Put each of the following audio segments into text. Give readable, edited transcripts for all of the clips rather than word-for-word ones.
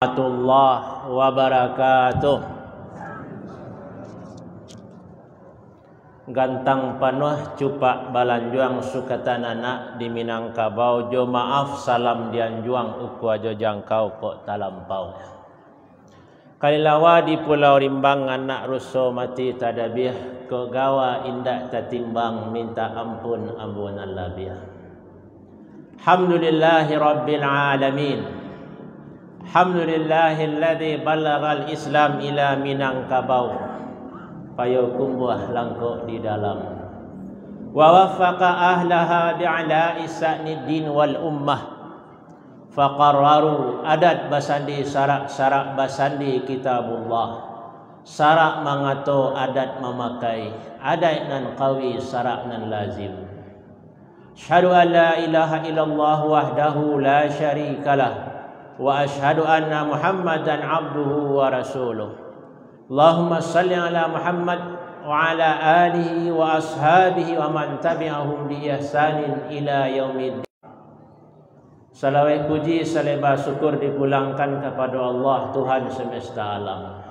Warahmatullahi wabarakatuh. Gantang panuh cupak balanjuang sukatanana di Minangkabau. Jo maaf salam dianjuang uku aja jangkau kok talampau. Kalilawa di Pulau Rimbang anak rusuh mati tadabih. Kok gawa indak tatimbang minta ampun ambun al-labiyah. Alhamdulillahi rabbil alamin. Alhamdulillahilladzi balagha al-Islam ila Minangkabau. Payukumbuh langkok di dalam. Wa waffaqa ahlaha bi'ala isaniddin wal ummah. Faqarraru adat basandi syarak-syarak basandi kitabullah. Syarak mangato adat memakai. Adat nan qawi syarak nan lazim. Asyhadu an la ilaha illallah wahdahu la syarikalah. Wa ashhadu anna Muhammadan abduhu wa rasuluh. Allahumma salli ala Muhammad wa ala alihi wa ashabihi wa man tabi'ahum bi ihsanin ila yaumiddin. Salawat puji selebah syukur dipulangkan kepada Allah Tuhan semesta alam.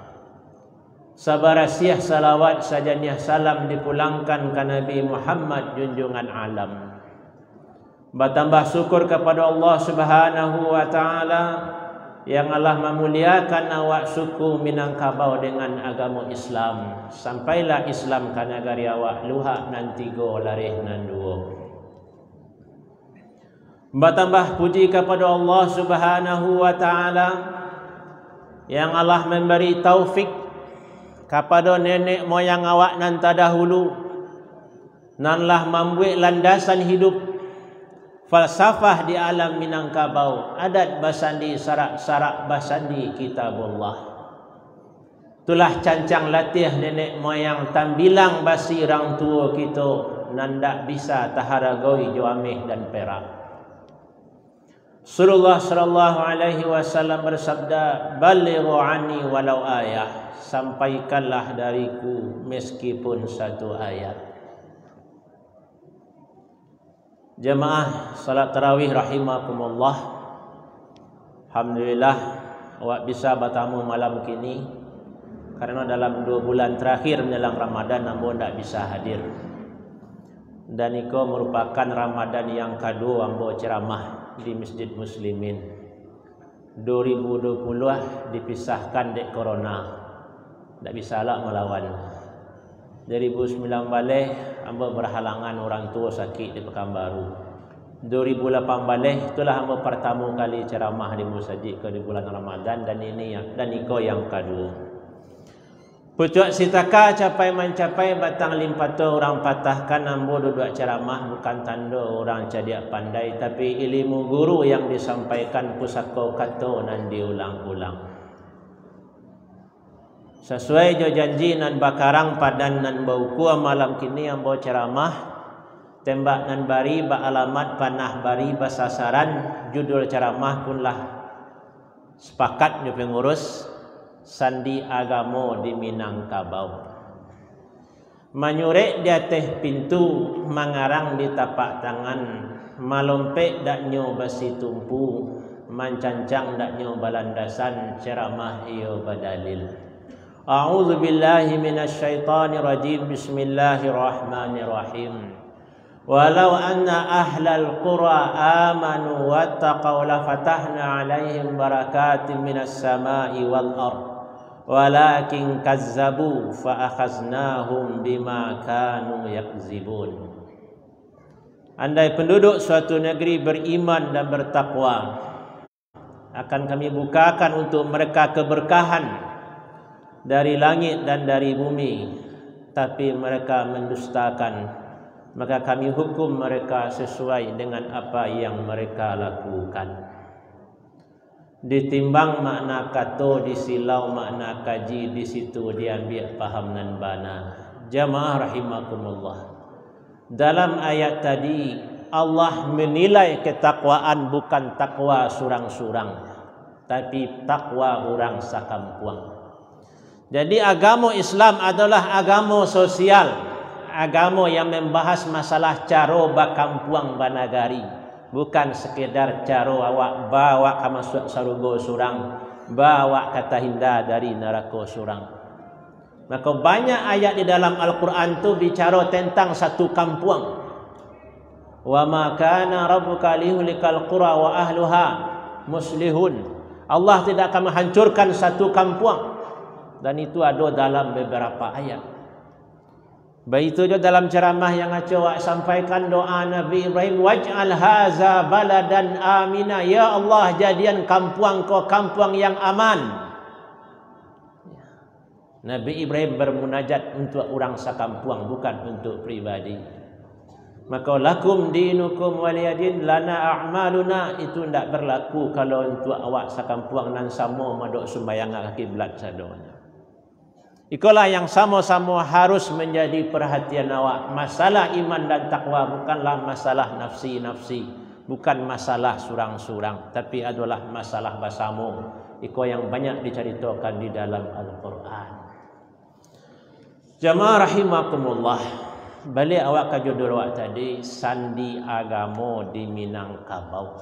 Sabarasiah salawat sajaniah salam dipulangkan ke Nabi Muhammad junjungan alam. Bertambah syukur kepada Allah Subhanahu wa taala yang Allah memuliakan awak suku Minangkabau dengan agama Islam. Sampailah Islam ka negari awak luha nan tigo lareh nan duo. Bertambah puji kepada Allah Subhanahu wa taala yang Allah memberi taufik kepada nenek moyang awak nan tadahulu nanlah membuat landasan hidup falsafah di alam Minangkabau. Adat basandi syarak-syarak basandi kitabullah. Itulah cancang latih nenek moyang tambilang basi rang tua kita. Nandak bisa taharagoi juameh dan perak. Rasulullah sallallahu alaihi wasallam bersabda, balighu anni walau ayah. Sampaikanlah dariku meskipun satu ayat. Jemaah salat tarawih rahimakumullah. Alhamdulillah awak bisa bertamu malam kini karena dalam 2 bulan terakhir menjelang Ramadan ambo ndak bisa hadir. Dan iko merupakan Ramadan yang kedua ambo ceramah di Masjid Muslimin. 2020 dipisahkan dek corona. Ndak bisa lah melawan. 2009 balik hamba berhalangan orang tua sakit di Pekanbaru. 2008 balik itulah hamba pertama kali ceramah di masjid ke di bulan Ramadan dan ini dan iko yang kedua. Pucuk sitaka capai mencapai batang limpato orang patahkan hamba duduk ceramah bukan tanda orang cadiak pandai tapi ilmu guru yang disampaikan pusaka kato nan diulang-ulang. Sesuai jo janji nan bakarang padan nan bauku malam kini ambo ceramah tembak nan bari ba alamat panah bari basasaran judul ceramah kunlah sepakat jo pengurus sandi agamo di Minangkabau. Manyurek di atas pintu mangarang di tapak tangan malompek dak nyo basi tumpu mancancang dak nyo balandasan ceramah iyo badalil. A'udzu billahi minasy syaithanir rajim. Bismillahirrahmanirrahim. Walau anna ahlal qura amanu wattaqaw la fatahna 'alaihim barakatin minas samaa'i wal ardh. Walakin kazzabu fa akhaznahum bima kanu yakzibun. Andai penduduk suatu negeri beriman dan bertakwa, akan kami bukakan untuk mereka keberkahan dari langit dan dari bumi, tapi mereka mendustakan, maka kami hukum mereka sesuai dengan apa yang mereka lakukan. Ditimbang makna kato, disilau makna kaji, di situ diambil paham nan bana. Jamaah rahimakumullah. Dalam ayat tadi Allah menilai ketakwaan bukan takwa surang-surang, tapi takwa orang sakampuang. Jadi agama Islam adalah agama sosial. Agama yang membahas masalah caro bakampuang banagari. Bukan sekedar caro awak bawa kamasuk sarugo surang. bawa kata hinda dari neraka surang. Maka banyak ayat di dalam Al-Quran tu bicara tentang satu kampung. Wa ma kana rabbuka liyuhlikal qura wa ahluha muslihun. Allah tidak akan menghancurkan satu kampung, dan itu ada dalam beberapa ayat. Begitu juga dalam ceramah yang saya sampaikan doa Nabi Ibrahim, waj'al haza baladan amina, ya Allah jadikan kampung kau kampung yang aman. Nabi Ibrahim bermunajat untuk orang sekampung, bukan untuk pribadi. Maka lakum dinukum waliyadin lana a'maluna, itu tidak berlaku kalau untuk awak sekampung nan sama madok sembayang kiblat sadonya. Itulah yang sama-sama harus menjadi perhatian awak. Masalah iman dan takwa bukanlah masalah nafsi-nafsi, bukan masalah surang-surang, tapi adalah masalah basamu. Iko yang banyak diceritakan di dalam Al-Quran. Jamaah rahimakumullah, balik awak ke judul awak tadi, sandi agama di Minangkabau.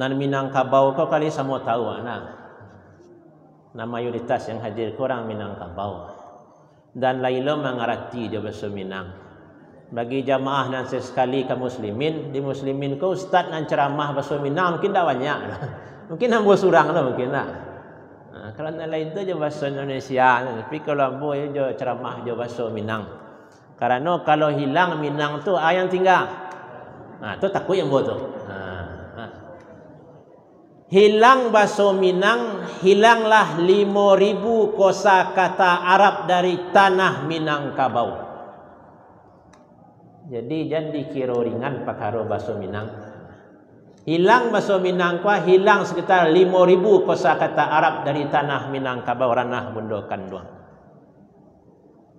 Nan Minangkabau kau kali sama tahu anak. Nah, mayoritas yang hadir korang Minangkabau, dan Laila mengerti dia bahasa Minang. Bagi jamaah dan sesekali kaum muslimin, di muslimin kau ustaz dan ceramah bahasa Minang mungkin tak banyak. Mungkin hamba surang lah mungkin lah. Nah, kalau lain tu je bahasa Indonesia, tapi kalau hamba je ceramah je bahasa Minang. Karena kalau hilang Minang tu yang tinggal. Nah, tu takut yang buat tu. Hilang bahasa Minang, hilanglah 5,000 kosakata Arab dari tanah Minangkabau. Jadi jangan dikira ringan pakaro bahasa Minang. Hilang bahasa Minang kuah, hilang sekitar 5,000 kosakata Arab dari tanah Minangkabau, ranah Bundok Kanduang.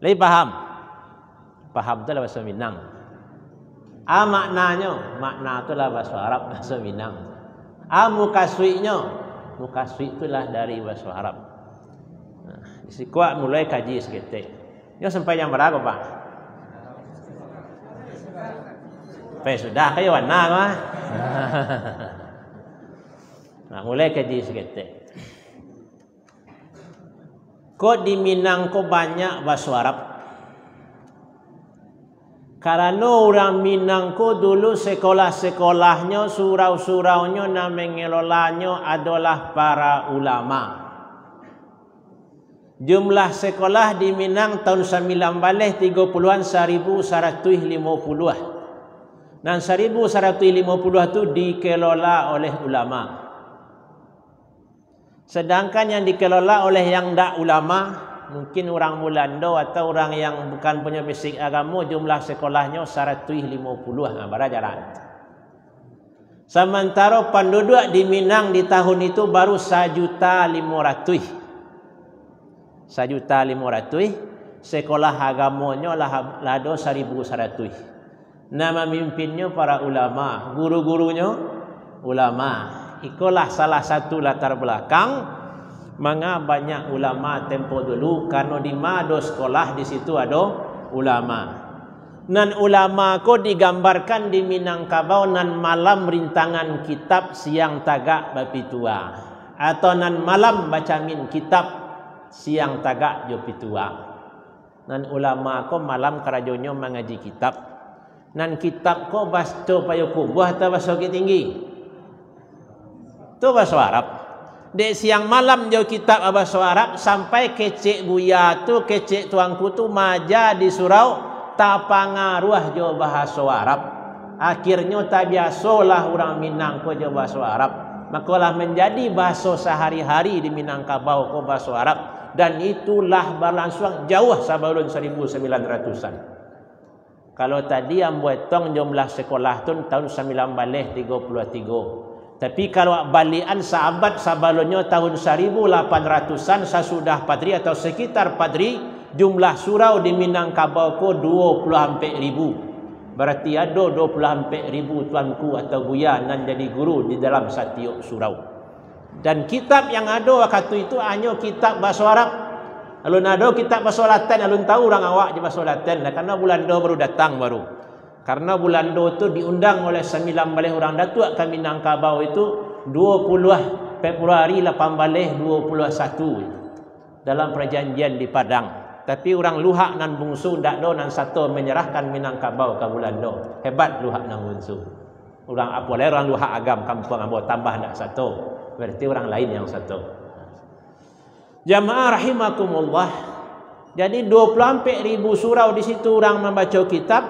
Lebih paham? Paham itulah bahasa Minang. Maknanya, makna itulah bahasa Arab, bahasa Minang. Mukaswiknya, mukaswik itulah dari bahasa Arab. Nah, isi kuat mulai kaji seketik. Ini sampai yang berapa Pak? Baik sudah kayak warna mah. Nah, mulai kaji seketik. Kok di Minang kok banyak bahasa Arab? Karena orang Minangko dulu sekolah-sekolahnya, surau-suraunya, dan mengelolanya adalah para ulama. Jumlah sekolah di Minang tahun 1930-an 1,150-an. Dan 1,150-an itu dikelola oleh ulama. Sedangkan yang dikelola oleh yang tidak ulama, mungkin orang Mulando atau orang yang bukan punya basic agama, jumlah sekolahnya 150-an berajaran. Sementara penduduk di Minang di tahun itu baru 1,500,000. 1,500,000, sekolah agamanya lado 1,100. Nama mimpinnya para ulama, guru-gurunya ulama. Itulah salah satu latar belakang mengapa banyak ulama tempo dulu, karena di mado sekolah di situ ada ulama. Nan ulama ko digambarkan di Minangkabau nan malam rintangan kitab, siang tagak bapitua, atau nan malam bacamin kitab, siang tagak jopitua. Nan ulama ko malam kerajanya mengaji kitab. Nan kitab ko baca payoku buah atau baca tinggi. Tu bahasa Arab. Dek siang malam jauh kitab bahasa Arab, sampai kecek buya tu, kecek tuangku tu maja di surau, tak pengaruh jauh bahasa Arab. Akhirnya tak biasalah orang Minang ko jauh bahasa Arab. Makalah menjadi bahasa sehari-hari di Minangkabau ko bahasa Arab. Dan itulah berlangsung jauh sebelum 1900-an. Kalau tadi yang buat tong jumlah sekolah tu tahun 1933. Tapi kalau balian sahabat sabalonyo tahun 1800-an sesudah padri atau sekitar padri, jumlah surau di Minangkabau ko 20,000. Berarti ada 20,000 tuanku atau buya nan jadi guru di dalam setiap surau. Dan kitab yang ada waktu itu hanya kitab bahasa Arab. Alun ada kitab bahasa Latin, alun tahu orang awak je bahasa Latin, karena bulan do baru datang baru. Karena bulan do itu diundang oleh 19 orang datuk ke Minangkabau itu 20 Februari 1821 dalam perjanjian di Padang. Tapi orang Luhak nan bungsu dak do nan satu menyerahkan Minangkabau ke bulan do. Hebat Luhak nan bungsu. Orang apa le orang Luhak agam kampung ambo tambah dak satu. Berarti orang lain yang satu. Jamaah rahimakumullah. Jadi 24,000 surau di situ orang membaca kitab,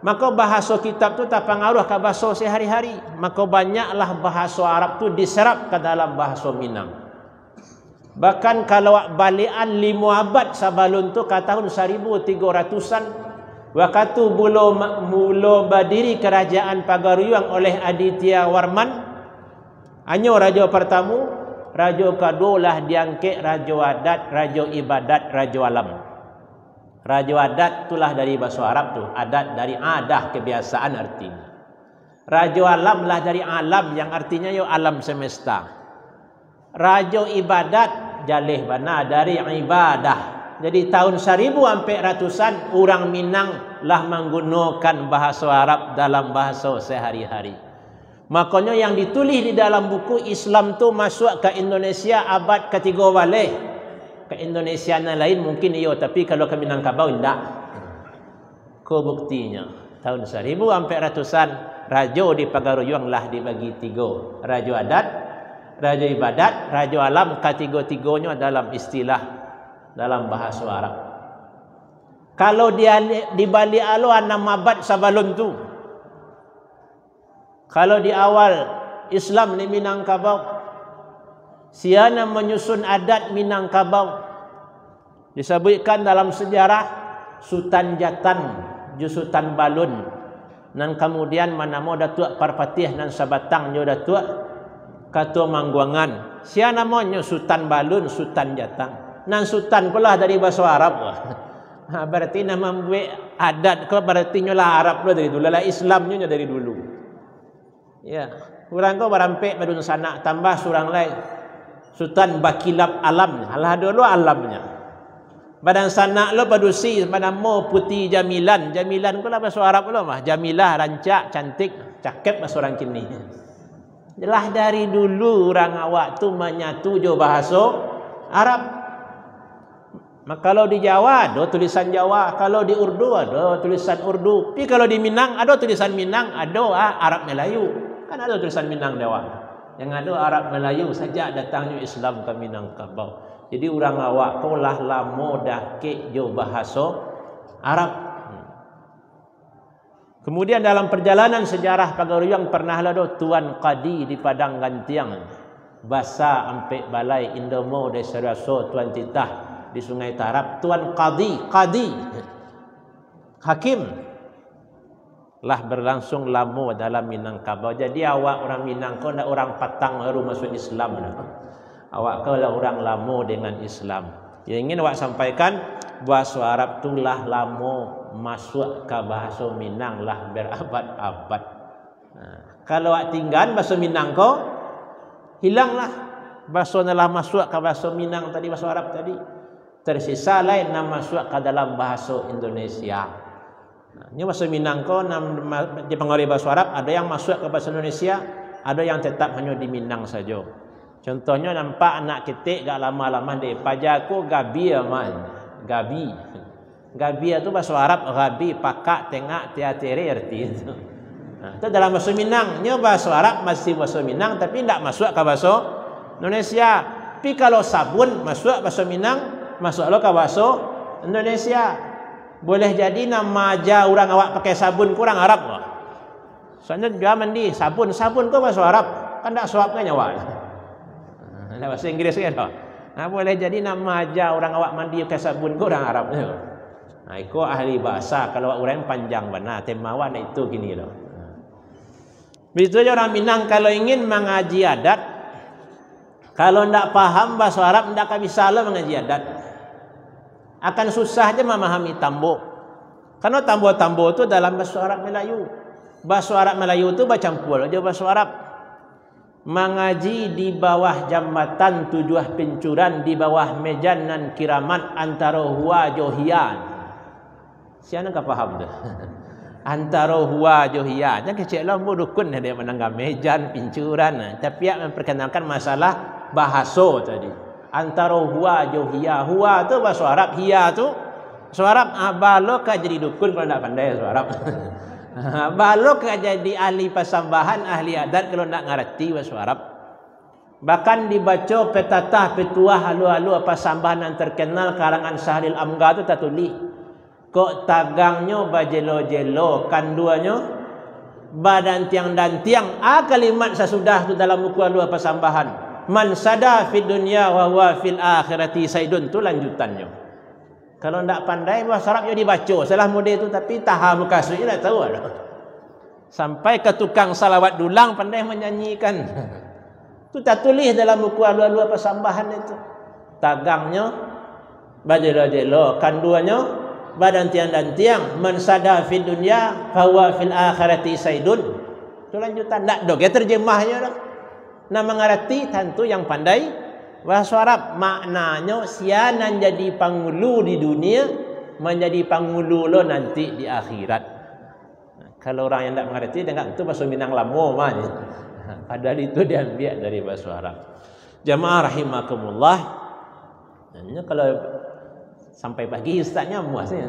maka bahasa kitab tu tak pengaruh ke bahasa sehari-hari. Maka banyaklah bahasa Arab tu diserap ke dalam bahasa Minang. Bahkan kalau balian 5 abad sabalun tu ke tahun 1300-an waktu mula berdiri kerajaan Pagaruyuang oleh Aditya Warman, hanya raja pertama, raja kedua lah diangkat raja adat, raja ibadat, raja alam. Raja adat itulah dari bahasa Arab tu, adat dari adah kebiasaan artinya. Raja alam lah dari alam yang artinya yo alam semesta. Raja ibadat jalih bana dari ibadah. Jadi tahun 1400-an orang Minang lah menggunakan bahasa Arab dalam bahasa sehari-hari. Makanya yang ditulis di dalam buku Islam tu masuk ke Indonesia abad ketiga balik. Ke Indonesia yang lain mungkin iya, tapi kalau ke Minangkabau tidak. Kau buktinya tahun 1400-an raja di Pagaruyuang lah dibagi 3, raja adat, raja ibadat, raja alam, ketiga-tiganya dalam istilah dalam bahasa Arab. Kalau dia di Bali Alo 6 abad sabalun tu. Kalau di awal Islam di Minangkabau, siana menyusun adat Minangkabau. Disebutkan dalam sejarah Sultan Jatan, Jusutan Balun. Dan kemudian manamo Datuk Parpatih dan Sabatang jo Datuk Katua Mangguangan. Sia namanya Sultan Balun, Sultan Jatang. Nan Sultan pula dari bahasa Arab. Berarti nama buat adat kau berarti nyolah Arab dari dulu lah, Islamnya dari dulu. Ya, kurang kau berampek badun sana tambah surang lain. Sultan Bakilab alamnya, alah dulu alamnya. Badan sana lo badusi, badan mo putih jamilan, jamilan kau lah bahasa Arab lo mah. Jamilah rancak, cantik, cakep bahasa orang kini. Jelah dari dulu orang awak tu menyatu jo bahasa Arab. Maka kalau di Jawa ada tulisan Jawa, kalau di Urdu ada tulisan Urdu, tapi kalau di Minang ada tulisan Minang, ada Arab Melayu. Kan ada tulisan Minang Jawa. Yang ada Arab Melayu saja datangnya Islam ke Minangkabau. Jadi orang awak kolah lamo dah ke jo bahasa Arab. Kemudian dalam perjalanan sejarah Pagaruyuang pernahlah do Tuan Qadi di Padang Gantiang basa ampe balai Indomo de Seraso Tuan Titah di Sungai Tarap. Tuan Qadi, Qadi hakim lah berlangsung lama dalam Minangkabau. Jadi awak orang Minangkau nak orang Patang baru masuk Islam dah. Awak kau lah orang lama dengan Islam. Yang ingin awak sampaikan bahasa Arab tulah lama masuk ke bahasa Minang lah berabad-abad. Nah, kalau awak tinggal bahasa Minang kau hilanglah bahasa lah masuk ke bahasa Minang tadi, bahasa Arab tadi. Tersisa lain nak masuk ke dalam bahasa Indonesia. Nah, ini bahasa Minang kau dipengaruhi bahasa Arab, ada yang masuk ke bahasa Indonesia, ada yang tetap hanya di Minang saja. Contohnya nampak anak ketik gak lama-lama deh pajaku gabi aman. Gabi. Gabi itu bahasa Arab, gabi, pakak, tengak, tiatiri arti itu. Nah, itu dalam bahasa Minang. Ini bahasa Arab masih bahasa Minang tapi tidak masuk ke bahasa Indonesia. Tapi kalau sabun masuk bahasa Minang, masuklah ke bahasa Indonesia. Boleh jadi nama aja orang awak pakai sabun kurang Arab lah. Soalnya dia mandi sabun, sabun kau bahasa Arab kan tak suapnya awak. Nah, bahasa Inggeris kan. Nah, boleh jadi nama aja orang awak mandi pakai sabun kurang Arab. Nah, aku ahli bahasa. Kalau orang panjang benar tema awak itu gini loh. Begitu aja orang Minang kalau ingin mengaji adat, kalau tidak paham bahasa Arab tidak akan bisa lah mengaji adat. Akan susah aja memahami tambo. Karena tambo-tambo itu dalam bahasa Arab Melayu. Bahasa Arab Melayu itu bercampur aja bahasa Arab. Mengaji di bawah jambatan tujuh pencuran di bawah mejanan kiraman antara huwa johian. Siapa nak faham dah? antara huwa juhiyah. Jangan kecil lah mu dukun ada yang menanggap mejan, pincuran. Tapi yang memperkenalkan masalah bahasa tadi. Antara huwa juhiyah. Huwa tu bahasa Arab, hiya tu. Suarab balok jadi dukun kalau tidak pandai suarab. Balok jadi ahli pasambahan, ahli adat kalau tidak ngerti bahasa Arab. Bahkan dibaca petatah petuah halu-halu apa sambahan yang terkenal karangan Sahril Amga itu tak tulis. Kok tagangnyo bajelo-jelo kanduanyo badan tiang-dantiang. Kalimat sesudah itu dalam buku halu apa sambahan. Man sada fid dunya wa huwa fil akhirati saidun tu lanjutannya. Kalau tidak pandai bahasa Arab jadi dibaca. Salah muda itu tapi tahap mukasri tidak tahu. Sampai ke tukang salawat dulang pandai menyanyikan. Itu tak tulis dalam buku halu-halu pasambahan itu. Tagangnya bajelo-jelo, kanduannya badan tiang dan tiang. Man sada fid dunya fawa fil akhirati saidun. Itu lanjutan tak dok ya terjemahnya dok. Nah mengerti tentu yang pandai bahasa Arab. Maknanya sianan jadi pangulu di dunia, menjadi pangulu lo nanti di akhirat. Kalau orang yang tak mengerti dengar itu bahasa Minang Lamo maknanya. Padahal itu diambil dari bahasa Arab. Jamaah rahimakumullah. Hanya kalau sampai pagi ustaznya muasnya.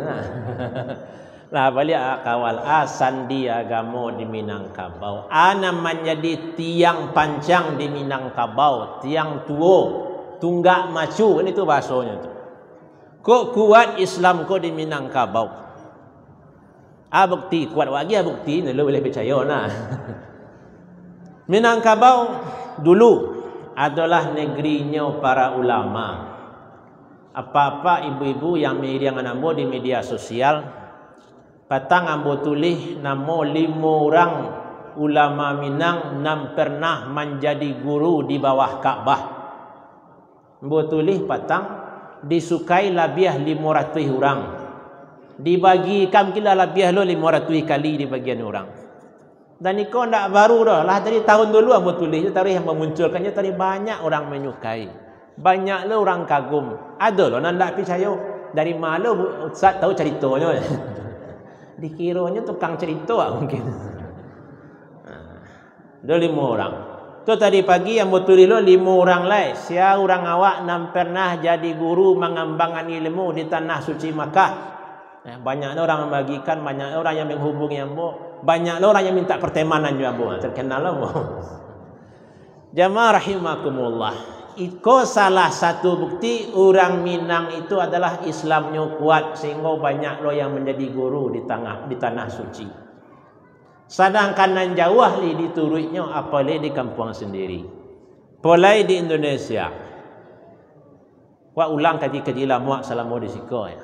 Nah, balik kawal sandi agama di Minangkabau. Ana menjadi tiang pancang di Minangkabau, tiang tuo, tunggak macu ini tu bahasanya tu. Kok kuat Islam kau di Minangkabau. Bukti kuat lagi bukti ni lo boleh percaya nah. Minangkabau dulu adalah negerinya para ulama. Apa-apa ibu-ibu yang meriang nama di media sosial, patang ambo tulis nama 5 orang ulama Minang yang pernah menjadi guru di bawah Kaabah. Ambo tulis patang disukai labiah 500 orang. Dibagikan kila labiah lo 500 kali di bagian orang. Dan ini kau tidak baru dah lah. Tadi tahun dulu aku tulis. Tadi yang memunculkannya tadi banyak orang menyukai. Banyaklah orang kagum. Ada lah orang tak percaya. Dari mana Ustaz tahu ceritanya. Dikiranya tukang cerita mungkin. Ada 5 orang. Tu tadi pagi yang betul lo 5 orang lain. Siapa orang awak yang pernah jadi guru mengembangkan ilmu di tanah suci Makkah. Banyaklah orang membagikan. Banyaklah orang yang menghubungi ambo. Banyaklah orang yang minta pertemanan juga bu. Terkenal lah bu. Jamaah rahimakumullah. Iko salah satu bukti orang Minang itu adalah Islamnya kuat sehingga banyak lo yang menjadi guru di tanah suci. Sedangkan nan jauh li di turutnya apalagi di kampung sendiri. Polai di Indonesia. Wa ulang kaji-kaji lah muak salamu di siko ya.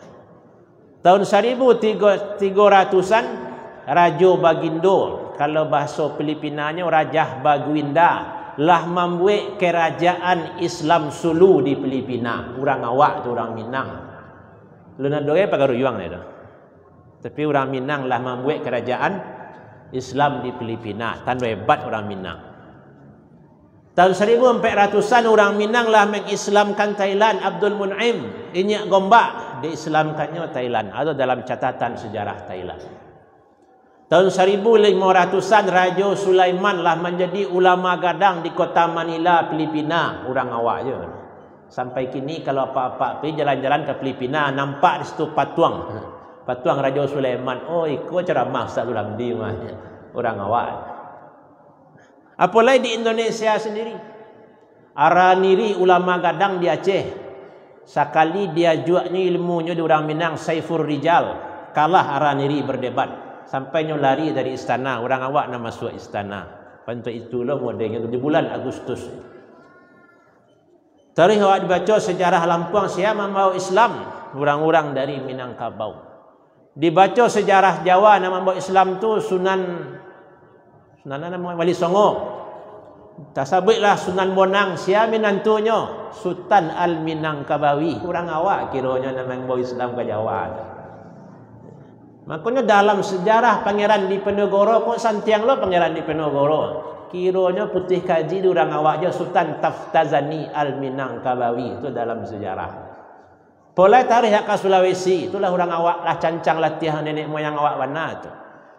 Tahun 1300-an Rajo Bagindo, kalau bahasa Filipinanya Rajah Baguinda, lah membuat kerajaan Islam Sulu di Filipina. Orang awak tu orang Minang. Lu nak doa pakai ruyuang ni dah. Tapi orang Minang lah membuat kerajaan Islam di Filipina. Tanda hebat orang Minang. Tahun 1400-an orang Minang lah mengislamkan Thailand. Abdul Mun'im, Inyak Gombak, diislamkannya Thailand. Atau dalam catatan sejarah Thailand. Tahun 1500-an Raja Sulaiman lah menjadi ulama gadang di kota Manila, Filipina. Orang awak je. Sampai kini kalau apa-apa pergi jalan-jalan ke Filipina, nampak di situ patuang. Patuang Raja Sulaiman. Oh, ikut ceramah Ustaz Ramdi. Orang awak. Apalagi di Indonesia sendiri. Araniri ulama gadang di Aceh. Sekali dia juaknya ilmunya di orang Minang, Saiful Rijal. Kalah Araniri berdebat. Sampainya lari dari istana. Orang awak nak masuk istana. Untuk itulah modelnya di bulan Agustus. Tarikh awak dibaca sejarah Lampung. Siapa mau Islam? Orang-orang dari Minangkabau. Dibaca sejarah Jawa. Nama mau Islam tu Sunan nama Wali Songo. Tasabiklah Sunan Bonang. Siapa menantunya? Sultan Al-Minangkabawi. Orang awak kiranya nama mau Islam ke Jawa. Makanya dalam sejarah Pangeran Diponegoro, kok santiang lo Pangeran Diponegoro. Kiranya putih kaji durang awaknya Sultan Taftazani Al-Minangkabawi. Itu dalam sejarah. Pola tarikh ke Sulawesi. Itulah orang awak lah cancang latihan nenek moyang awak warna tu.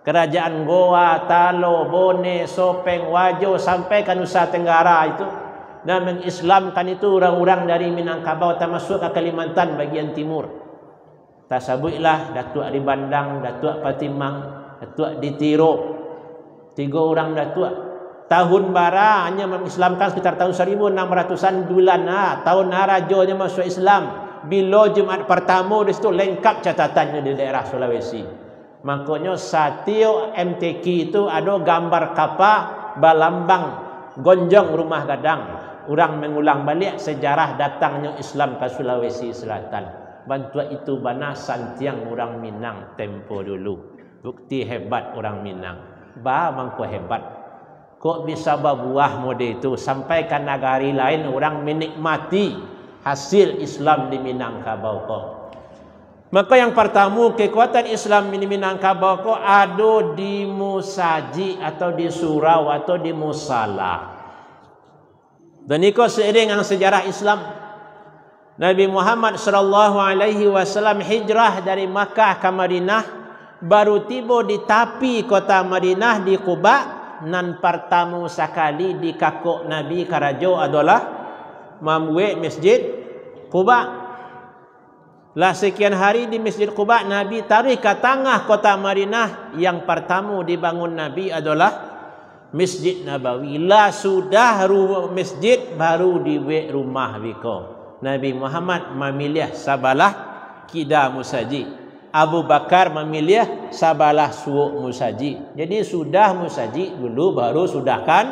Kerajaan Goa, Talo, Bone, Sopeng, Wajo sampai ke Nusa Tenggara itu, dan mengislamkan itu orang-orang dari Minangkabau termasuk ke Kalimantan bagian timur. Tasabuiklah Datuk Ari Bandang, Datuk Patimang, Datuk Ditiro, tiga orang datuk. Tahun bara hanya mengislamkan sekitar tahun 1600-an bulan. Tahun Narajonya masuk Islam. Bila Jumat pertama di situ lengkap catatannya di daerah Sulawesi. Makanya Satio MTQ itu ada gambar kapal Balambang gonjong rumah gadang. Orang mengulang balik sejarah datangnya Islam ke Sulawesi Selatan. Bantua itu bana santiang orang Minang tempo dulu. Bukti hebat orang Minang. Bah mangko hebat. Kok bisa berbuah mode itu sampai ke negara lain orang menikmati hasil Islam di Minangkabau kok. Maka yang pertama, kekuatan Islam di Minangkabau ko ada di musaji atau di surau atau di musala. Dan niko seiring dengan sejarah Islam. Nabi Muhammad SAW hijrah dari Makkah ke Madinah, baru tiba di tapi kota Madinah di Quba, nan pertama sekali di kakok Nabi Karajo adalah mamwe masjid Quba. Lah sekian hari di Masjid Quba, Nabi tarik ke tengah kota Madinah. Yang pertama dibangun Nabi adalah Masjid Nabawi. Lah sudah masjid baru dibuat rumah biko. Nabi Muhammad memilih sabalah kida musaji. Abu Bakar memilih sabalah suuk musaji. Jadi sudah musaji dulu baru sudahkan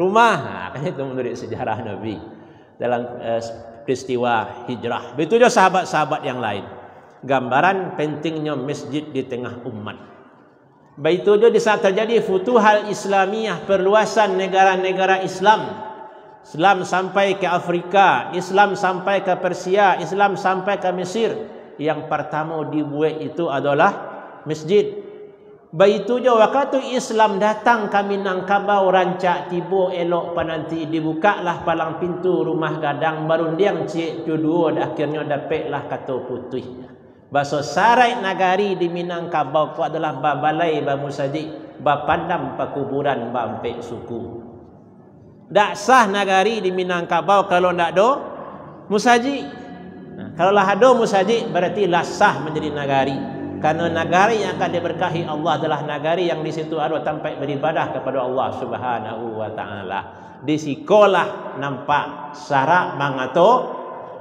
rumah. Kan itu menurut sejarah Nabi dalam peristiwa hijrah. Begitu juga sahabat-sahabat yang lain. Gambaran pentingnya masjid di tengah umat. Begitu juga di saat terjadi futuhal Islamiyah, perluasan negara-negara Islam. Islam sampai ke Afrika, Islam sampai ke Persia, Islam sampai ke Mesir. Yang pertama dibuat itu adalah masjid. Begitu juga waktu Islam datang ke Minangkabau, rancak tiba elok penanti, dibukalah palang pintu rumah gadang, barundiang cik judua, akhirnya dapatlah kata putih. Bahasa sarai nagari di Minangkabau ku adalah babalai, bamusaji, bapandam, pakuburan, bampek suku. Tak sah nagari di Minangkabau kalau tak ada musaji. Kalau lah ada musaji, berarti lah sah menjadi nagari. Karena nagari yang akan diberkahi Allah adalah nagari yang di situ ada tempat beribadah kepada Allah Subhanahu wa taala. Di sekolah nampak syarat mangato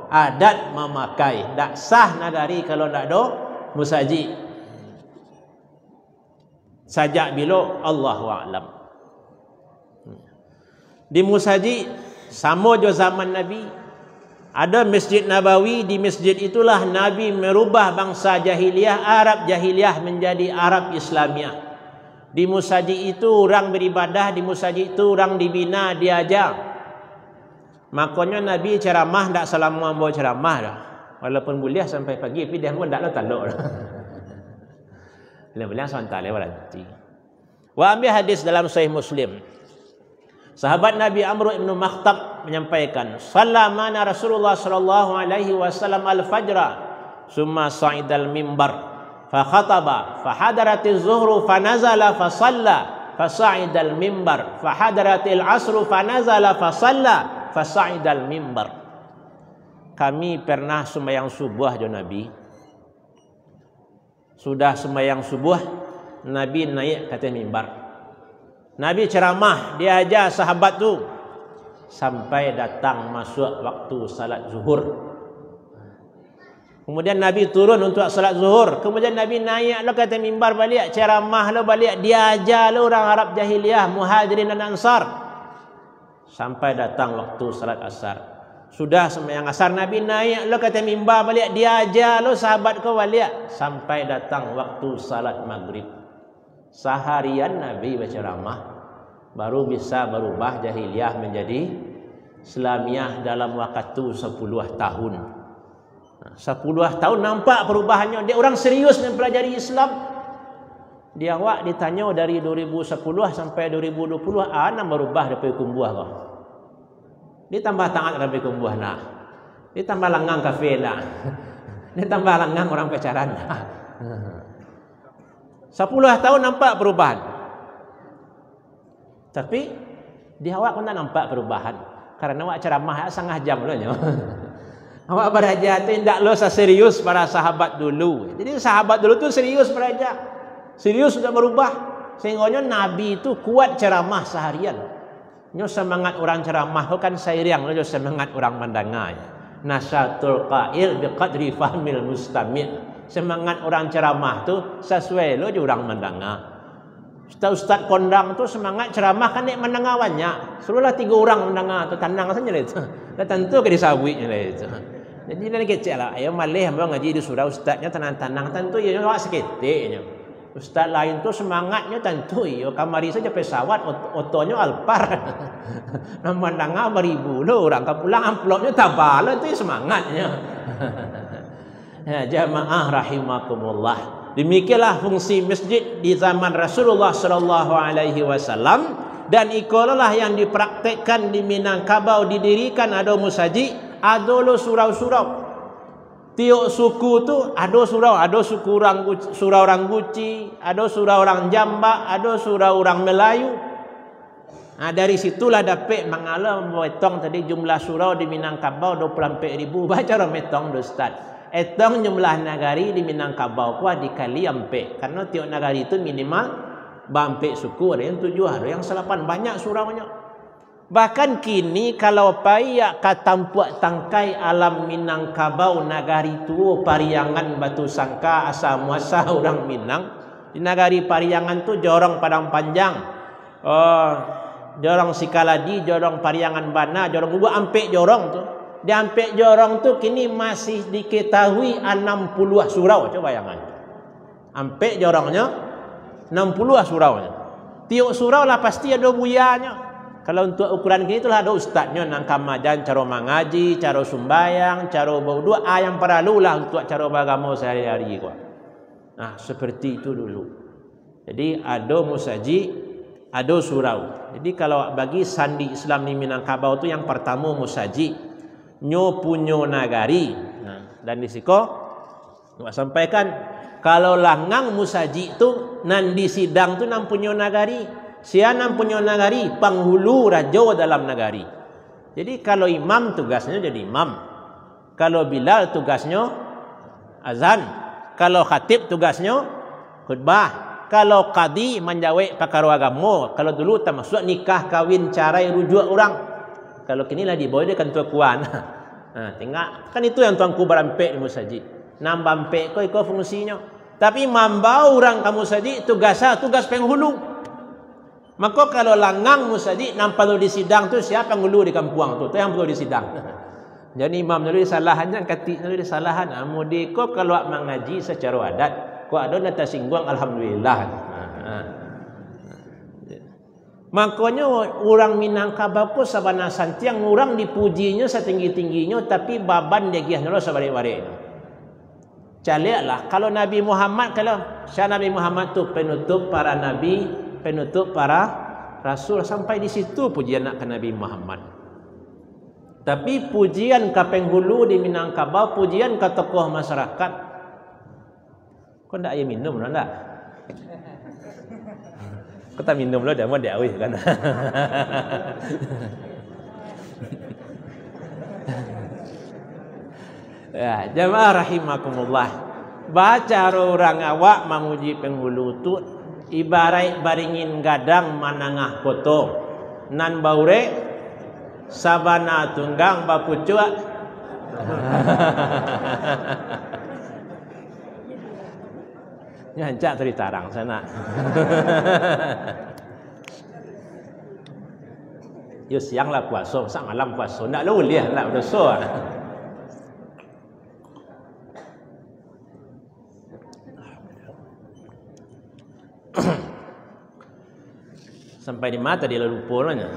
adat memakai. Tak sah nagari kalau tak ada musaji. Sajak bilo Allahu a'lam. Di musaji sama juga zaman Nabi. Ada Masjid Nabawi, di masjid itulah Nabi merubah bangsa jahiliyah, Arab jahiliyah menjadi Arab Islamiyah. Di musaji itu orang beribadah, di musaji itu orang dibina, diajar. Makanya Nabi ceramah tak selama bawa ceramah dah. Walaupun boleh sampai pagi, tapi dia pun taklah taluk dah. Bila-bila santai lewat nanti. Wa ambil hadis dalam Sahih Muslim. Sahabat Nabi Amr ibn Makhtab menyampaikan, "Sallamana Rasulullah sallallahu alaihi wasallam al-fajra, summa sa'idal mimbar, fa khataba, fa hadaratiz zuhru fa nazala fa salla, fa sa'idal mimbar, fa hadaratil asru fa nazala fa salla, fa sa'idal mimbar." Kami pernah sembahyang subuh dengan Nabi. Sudah sembahyang subuh, Nabi naik ke atas mimbar. Nabi ceramah, dia ajar sahabat tu sampai datang masuk waktu salat zuhur. Kemudian Nabi turun untuk salat zuhur. Kemudian Nabi naik lah kata mimbar balik, ceramah lah balik, dia ajar lah orang Arab jahiliyah, muhajirin dan ansar. Sampai datang waktu salat asar. Sudah sembahyang asar, Nabi naik lah kata mimbar balik, dia ajar lah sahabat kau balik. Sampai datang waktu salat maghrib. Seharian Nabi berceramah, baru bisa berubah jahiliyah menjadi Islamiyah dalam waktu 10 tahun. 10 tahun nampak perubahannya. Dia orang serius mempelajari Islam. Dia awak ditanya dari 2010 sampai 2020 ana berubah dari kumbuah kau. Dia tambah taat dari kumbuah nak. Dia tambah langang kafe nak. Dia tambah langang orang pacaran nak. 10 tahun nampak perubahan. Tapi di awak pun tak nampak perubahan. Karena awak ceramah setengah jam dulu. Awak beraja tu tidaklah serius para sahabat dulu. Jadi sahabat dulu tu serius beraja. Serius sudah berubah. Sehingga Nabi itu kuat ceramah seharian. Nyo semangat orang ceramah tu kan sairiang nyo semangat orang mandanganya. Nasatul qail biqadri fahmil mustami'. Semangat orang ceramah tu sesuai lo je orang mendengar. Ustaz-ustaz kondang tu semangat ceramah kan nek mendengar banyak. Seluruhlah 3 orang mendengar tu tandang saja lah itu. Dah tentu ke disabui lah itu. Jadi nak kecek lah. Ayo malih hamba ngaji di surau ustaznya tanang-tanang tentu ya awak seketiknya. Ustaz lain tu semangatnya tentu ya kamari saja pesawat otonya alpar. Nama dengar beribu lo orang kan pulang amplopnya tabalah tu semangatnya. Ya, jamaah rahimakumullah. Demikianlah fungsi masjid di zaman Rasulullah SAW. Dan ikolalah yang dipraktekkan di Minangkabau didirikan ada musaji, ada lo surau-surau. Tiok suku tu ada surau, ada suku orang surau orang Guci, ada surau orang Jamba, ada surau orang Melayu. Nah, dari situlah dapat mengalam metong tadi jumlah surau di Minangkabau 24,000. Baca orang metong Ustaz. Etong jumlah nagari di Minangkabau kuah dikali ampe. Karena tiap nagari itu minimal bampe suku. Ada yang 7, ada yang 8. Banyak suraunya. Bahkan kini kalau paya katampuak tangkai alam Minangkabau nagari tua Pariangan Batu Sangka asal muasa orang Minang. Di nagari Pariangan tu jorong Padang Panjang, jorong Sikaladi, jorong Pariangan Bana, jorong gua ampe jorong tu. Di ampe jorong tu kini masih diketahui 60 surau. Coba bayangan. Ampe jorongnya 60 suraunya. Tiuk surau lah pasti ada buyanya. Kalau untuk ukuran kini itulah ada ustaznya nang kamajan cara mengaji, cara sumbayang, cara berdoa yang perlu lah untuk cara beragama sehari-hari kuat. Nah, seperti itu dulu. Jadi ada musaji, ada surau. Jadi kalau bagi sandi Islam di Minangkabau tu yang pertama musaji. Nyo punyo nagari. Nah, dan disiko nak sampaikan kalau langang musaji tu nan di sidang tu nan punyo nagari, sia nan punyo nagari penghulu raja dalam nagari. Jadi kalau imam tugasnya jadi imam, kalau Bilal tugasnya azan, kalau khatib tugasnya khutbah, kalau qadi menjawab perkara agama. Kalau dulu termasuk nikah, kawin, cerai, rujuk orang. Kalau kini lah di bawah dia kan tuan kuan. Nah, tengok. Kan itu yang tuanku berampek di musaji. Nam bampek kau ikut fungsinya. Tapi mambau orang kamu saji tugasnya tugas penghulu. Maka kalau langang musaji nampak lu di sidang tu siapa penghulu di kampuang tu. Tu yang perlu di sidang. Jadi imam dulu disalahannya. Katik dulu disalahan. Amudi kau kalau mengaji secara adat. Kau ada nata singgung alhamdulillah. Nah. Makanya orang Minangkabau pun sabana santiang orang dipujinya setinggi-tingginya tapi baban dia giah nolo sabari-bari. Caliaklah kalau Nabi Muhammad kalau saya Nabi Muhammad tu penutup para nabi, penutup para rasul sampai di situ pujian nak ke Nabi Muhammad. Tapi pujian ke penghulu di Minangkabau, pujian ke tokoh masyarakat. Kau ndak air minum ndak? Kau tak minum lo dah mau diawih kan? Ya, jamaah rahimakumullah. Baca orang awak memuji penghulu tu ibarat baringin gadang manangah potong. Nan baure sabana tunggang bapucua. Nyancak dari tarang sana. Yo siang lah puasa, sang malam puasa. Nak lul dia, nak berdosa. Sampai di mata dia lupa nanya.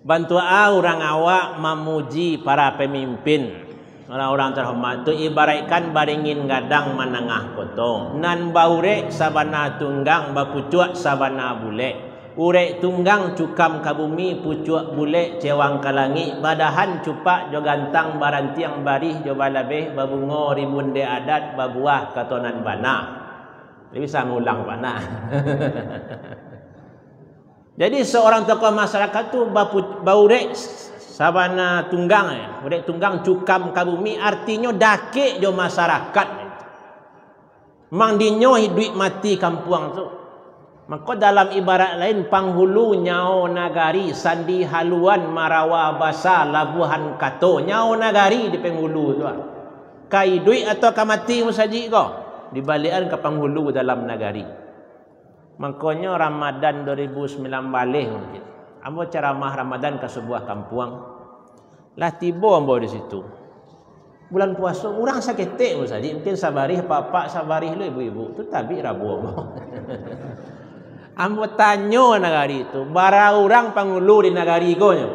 Bantu orang awak memuji para pemimpin. Orang-orang terhormat tu ibaratkan baringin gadang manangah potong. Nan baurek sabana tunggang bapucuak sabana bulek. Urek tunggang cukam kabumi pucuak bulek cewang kalangi. Badahan cupak jogantang barantiang barih jobalabeh babungo rimun de adat babuah katonan bana. Dia bisa mengulang Pak Nah. Jadi seorang tokoh masyarakat tu bau rek sabana tunggang ya. Rek tunggang cukam kabumi artinya dakik jo masyarakat. Mang dinyo duit mati kampuang tu. Maka dalam ibarat lain panghulu nyao nagari sandi haluan marawa basa labuhan kato nyao nagari di penghulu tu. Kai duit atau kamati musaji kau dibalikan ke panghulu dalam nagari. Makanya Ramadan 2009 balik mungkin. Ambo ceramah Ramadan ke sebuah kampuang. Lah tiba ambo di situ. Bulan puasa orang sakitik musaji mungkin sabarih pak-pak sabarih lu ibu-ibu tu tabi Rabu ambo. Ambo tanyo nagari itu, bara orang panghulu di nagari gonya.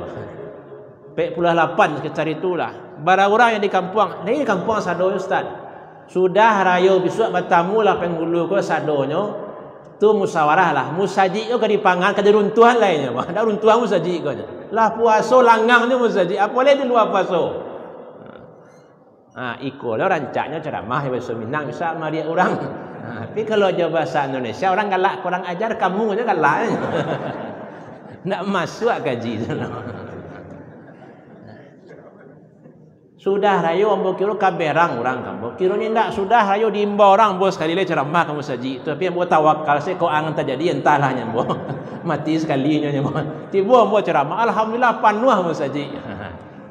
48 sekitar itulah. Bara orang yang di kampung, ini kampung sadonya ustaz. Sudah rayo besok bertamu lah penghulu ko sadonya. Tu musyawarah lah, musajik ko kedipangan kada runtuhan lainnya. Ada runtuhan musajik ko. Lah puasa langang ni musajik, apa leh di luar puasa. Ah, ikolah rancaknya ceramah bahasa Minang bisa mari orang. Tapi kalau jawab bahasa Indonesia orang galak kurang ajar kamu aja galak. Nak masuk gaji. Sudah rayo ambo kiro kaberang orang kamu. Kiro ni ndak sudah rayo diimbau orang bos sekali le ceramah kamu saji. Tapi ambo tawakal saya kau angan terjadi entahlah nyambo. Mati sekali nyambo. Tiba ambo ceramah alhamdulillah panuh kamu saji.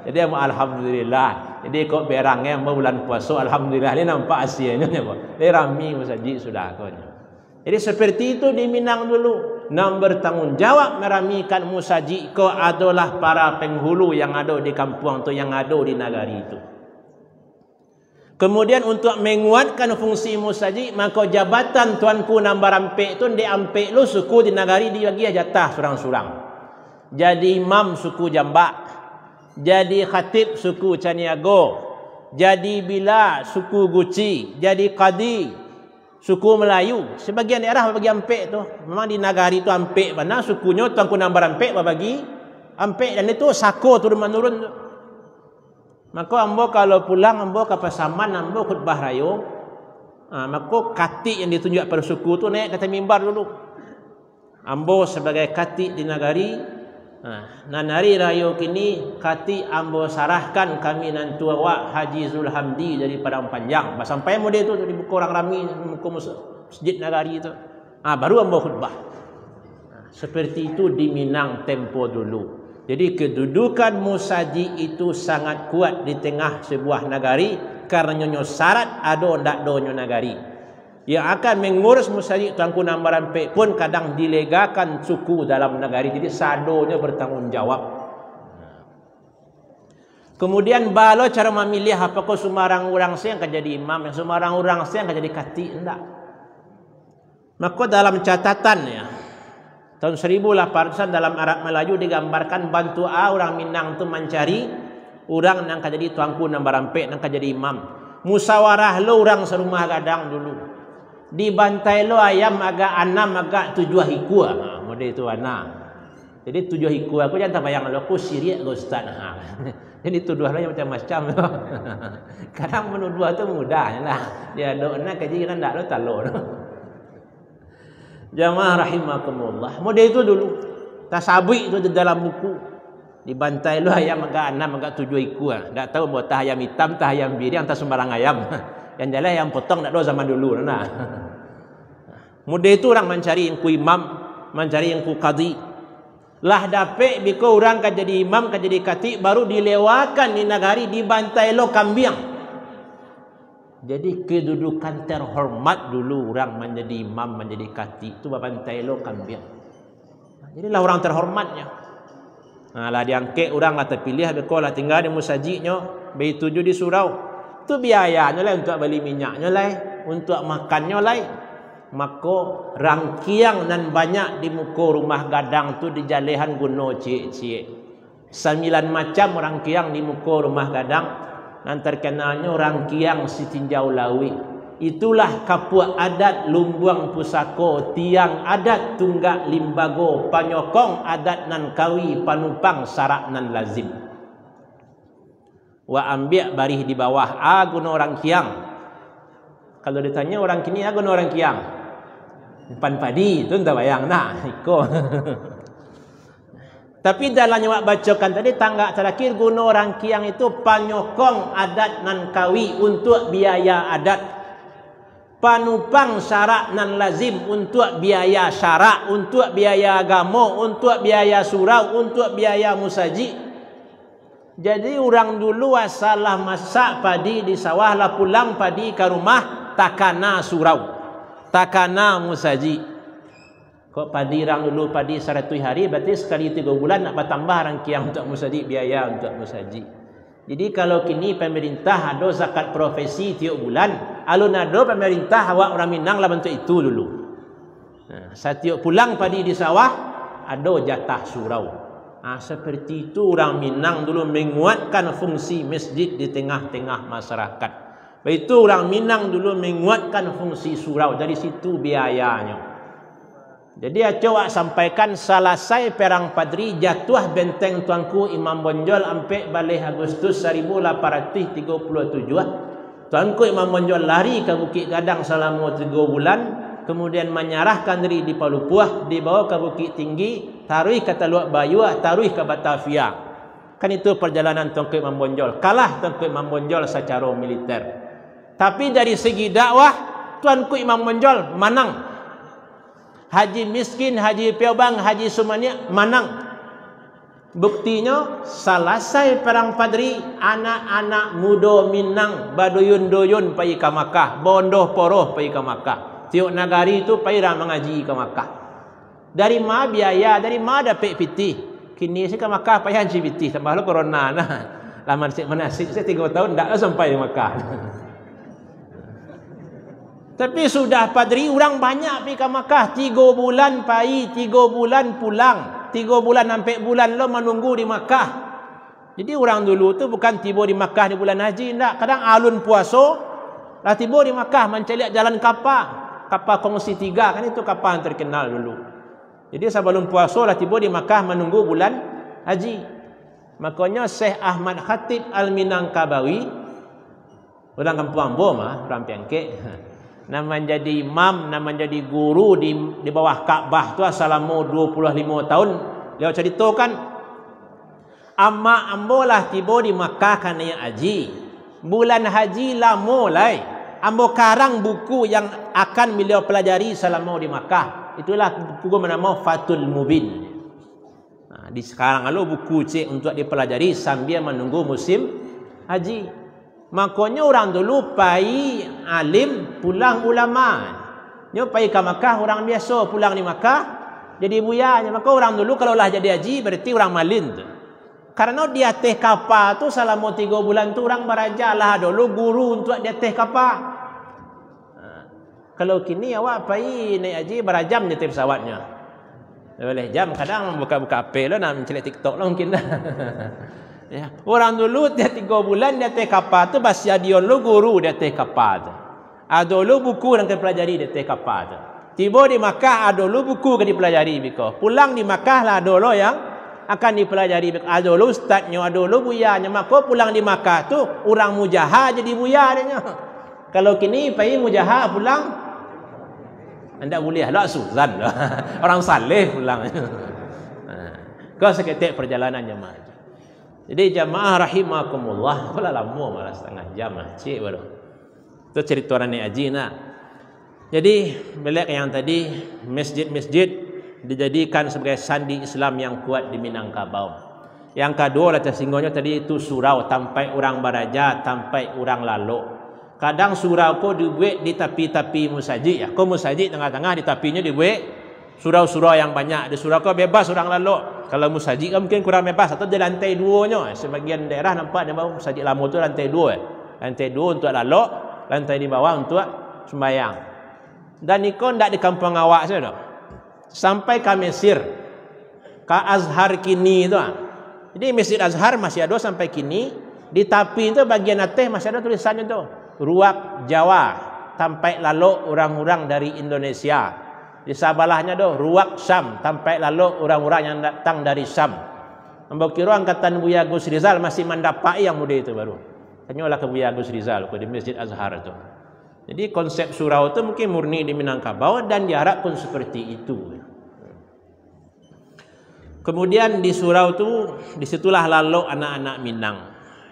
Jadi ambo alhamdulillah. Jadi kok berangnya bulan puasa alhamdulillah ini nampak hasilnya ini rami musajik sudah akhirnya. Jadi seperti itu di Minang dulu. Yang bertanggung jawab meramikan musajik ko adalah para penghulu yang ada di kampung itu, yang ada di nagari itu. Kemudian untuk menguatkan fungsi musajik, maka jabatan tuanku nambah rampik itu di ampik lu suku di nagari dibagi jatah surang-surang. Jadi imam suku Jambak, jadi khatib suku Caniago, jadi bila suku Guci, jadi qadi suku Melayu. Sebagian daerah bagi ampek tu. Memang di nagari tu ampek mana sukunya tuanku nambar ampek bagi ampek dan itu sako turun-menurun tu. Maka ambo kalau pulang ambo ke Pasaman ambo khutbah rayo. Maka khatib yang ditunjuk pada suku tu naik kata mimbar dulu. Ambo sebagai khatib di nagari. Nanari rayo kini kati ambo sarahkan kami nantua wa Haji Zulhamdi dari Padang Panjang. Sampai mode itu di buku orang rami buku masjid nagari itu. Baru ambo khutbah. Seperti itu di Minang tempo dulu. Jadi kedudukan musaji itu sangat kuat di tengah sebuah nagari karena nyo syarat ado ndak donyo nagari. Yang akan mengurus musajik tuanku nambah rampik pun kadang dilegakan suku dalam nagari. Jadi sadonya bertanggung jawab. Kemudian balo cara memilih apakah sumarang orang siang akan jadi imam, yang sumarang orang siang akan jadi khatib enggak. Maka dalam catatan ya tahun 1800 dalam Arab Melayu digambarkan bantu orang Minang tu mencari orang yang akan jadi tuanku nambah rampik, yang akan jadi imam. Musawarah lo orang serumah gadang dulu. Di bantai lo ayam agak anam agak 7 hikua. Model itu anak. Jadi 7 hikua. Aku jangan terbayang lo. Aku syirik ke ustaz. Jadi tuduhannya macam-macam. Kadang menuduh itu mudah. Dia doa kajian nak lo tak lo. Jamaah rahimakumullah. Model itu dulu. Tasabik itu di dalam buku. Di bantai lo ayam agak anam agak 7 hikua. Tak tahu buat tah ayam hitam, tah ayam biru, entah sembarang ayam. Yang jalan yang potong tak ada zaman dulu. Muda itu orang mencari yang ku imam, mencari yang ku qadi. Lah dapet bila orang kan jadi imam, kan jadi khatib, baru dilewakan di nagari, dibantai lo kambiang. Jadi kedudukan terhormat dulu orang menjadi imam, menjadi khatib. Itu bantai lo kambiang. Jadilah orang terhormatnya. Lah diangkat orang lah terpilih, bila lah tinggal di musajiknya, bayi 7 di surau. Itu biayanya lah untuk beli minyaknya lah, untuk makannya lah. Maka rangkiang nan banyak di muka rumah gadang tu di jalehan guno cik-cik. 9 macam rangkiang di muka rumah gadang. Dan terkenalnya rangkiang si tinjau lawi. Itulah kapua adat lumbuang pusako, tiang adat tunggak limbago, panyokong adat nan kawi, panupang sarak nan lazim. Wa ambiak barih di bawah. Agun orang kiang. Kalau ditanya orang kini agun orang kiang. Umpan padi itu entah bayang nak ikut. Tapi dalam yang awak bacakan tadi tanggak terakhir guna rangkiang itu panyokong adat nan kawi untuk biaya adat, panupang syarak nan lazim untuk biaya syarak, untuk biaya agama, untuk biaya surau, untuk biaya musaji. Jadi orang dulu asalah masak padi di sawah lah pulang padi ke rumah takana surau, takana musaji. Kok padi orang dulu padi 100 hari berarti sekali 3 bulan nak bertambah rangkaian untuk musaji, biaya untuk musaji. Jadi kalau kini pemerintah ada zakat profesi tiap bulan, alun ada pemerintah awak orang Minang lah bentuk itu dulu. Nah, setiap pulang padi di sawah ada jatah surau. Nah, seperti itu orang Minang dulu menguatkan fungsi masjid di tengah-tengah masyarakat. Itu orang Minang dulu menguatkan fungsi surau, dari situ biayanya. Jadi coba sampaikan selesai perang Padri, jatuh benteng Tuanku Imam Bonjol sampai balik Agustus 1837. Tuanku Imam Bonjol lari ke Bukit Gadang selama 3 bulan, kemudian menyerahkan diri di Palupuah, dibawa ke Bukit Tinggi, taruh ke Teluk Bayu, taruh ke Batavia. Kan itu perjalanan Tuanku Imam Bonjol. Kalah Tuanku Imam Bonjol secara militer, tapi dari segi dakwah Tuanku Imam Bonjol menang. Haji Miskin, Haji Piobang, Haji Sumania menang. Buktinya selesai perang Padri, anak-anak muda Minang baduyun-duyun pergi ke Makkah, bondoh poroh pergi ke Makkah. Tiuk nagari itu pergi mengaji ke Makkah. Dari ma biaya, dari ma dapat piti. Kini saya ke Makkah pergi haji piti, tambah lu corona nah. Laman sik menasib saya 3 tahun taklah sampai ke Makkah. Tapi sudah Padri, orang banyak pergi ke Makkah. 3 bulan pergi, 3 bulan pulang. 3 bulan sampai bulan lo menunggu di Makkah. Jadi orang dulu tu bukan tiba di Makkah di bulan haji. Tidak. Kadang alun puasa, dah tiba di Makkah menceliak jalan kapal. Kapal Kongsi 3. Kan itu kapal yang terkenal dulu. Jadi sebelum puasa dah tiba di Makkah menunggu bulan haji. Makanya Syekh Ahmad Khatib Al-Minangkabawi, orang kampung bom, orang Piangkek, nak menjadi imam, nak menjadi guru di bawah Kaabah tu selama 25 tahun. Dia cerita kan, amma ambo lah tiba di Makkah kan yang haji. Bulan haji lah mulai. Ambo karang buku yang akan beliau pelajari selama di Makkah. Itulah buku bernama Fathul Mubin. Nah, di sekarang lalu buku cek untuk dipelajari sambil menunggu musim haji. Makanya orang dulu pai alim pulang ulama. Nyo pai ke Makkah orang biasa pulang di Makkah jadi buyanya. Maka orang dulu kalau lah jadi haji berarti orang malin tu. Karena dia teh kapal tu selama 3 bulan tu orang berajar lah dulu guru untuk dia teh kapal. Kalau kini awak pai naik haji berajam je teh pesawatnya. Boleh jam kadang buka-buka apel lah nak mencelik TikTok lah mungkin dah. Ya. Orang dulu dia 3 bulan dia teh kapal tu bahasa dia dulu guru dia teh kapal tu. Ada dulu buku yang dipelajari dia teh kapal tu. Tiba di Makkah ada dulu buku yang dipelajari biko. Pulang di Makkah lah ada dulu yang akan dipelajari. Ada dulu ustaznya, ada dulu buyanya. Maka pulang di Makkah tu orang mujahah jadi buyah adanya. Kalau kini pergi mujahah pulang anda boleh lah suzan lah. Orang saleh pulang. Kau seketik perjalanan jemaah. Jadi jamaah rahimakumullah, kalau lama malah setengah jam lah cik baru. Itu cerita orang naik haji nak. Jadi balik yang tadi, masjid-masjid dijadikan sebagai sandi Islam yang kuat di Minangkabau. Yang kedua lah tersinggungnya tadi itu surau, tampai orang baraja, tampai orang lalok. Kadang surau ko dibuat di tapi-tapi musajid ya. Ko musajid tengah-tengah di tapinya dibuat surau-surau yang banyak. Di surau kau bebas orang lalok. Kalau musajid kan mungkin kurang bebas. Atau di lantai 2-nya. Sebagian daerah nampak dia bawa musajid lama tu lantai 2. Lantai 2 untuk lalok. Lantai di bawah untuk sembahyang. Dan ni kau tak di kampung awak saja tu. Sampai ke Mesir. Ke Azhar kini tu. Jadi Masjid Azhar masih ada sampai kini. Di tapi tu bagian atas masih ada tulisannya tu. Ruak Jawa. Sampai lalok orang-orang dari Indonesia. Di sabalahnya tu ruak Syam, sampai lalu orang-orang yang datang dari Syam. Ambo kira angkatan Buya Gus Rizal masih mendapai yang muda itu baru. Tanyalah ke Buya Gus Rizal ke di Masjid Azhar tu. Jadi konsep surau itu mungkin murni di Minangkabau dan diharapkan seperti itu. Kemudian di surau itu disitulah lalu anak-anak Minang.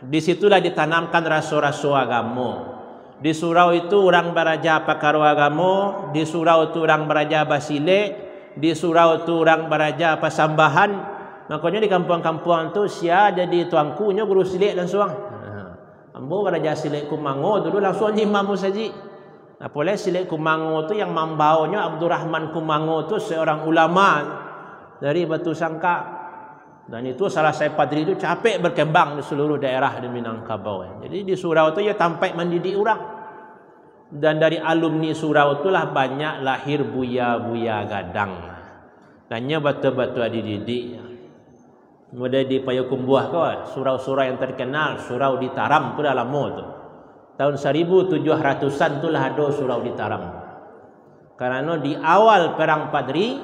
Disitulah ditanamkan raso-raso agama. Di surau itu orang beraja pakaro agama, di surau itu orang beraja basile, di surau itu orang beraja pasambahan. Makanya di kampung-kampung itu sia jadi tuangkunya guru silik dan suang. Ambo beraja silik Kumango dulu langsung imamu saji. Nah, boleh silik Kumango tu yang membawanya Abdurrahman Kumango tu seorang ulama dari Batu Sangka. Dan itu salah saya padri itu capek berkembang di seluruh daerah di Minangkabau. Jadi di surau tu ia tampai mendidik orang. Dan dari alumni surau itulah banyak lahir buya-buya gadang. Dannya batu-batu dididik. Mulai di Payakumbuh kawan, surau-surau yang terkenal, surau di Taram tu dah lama tu. Tahun 1700-an tu lah ada surau di Taram. Karena di awal perang Padri,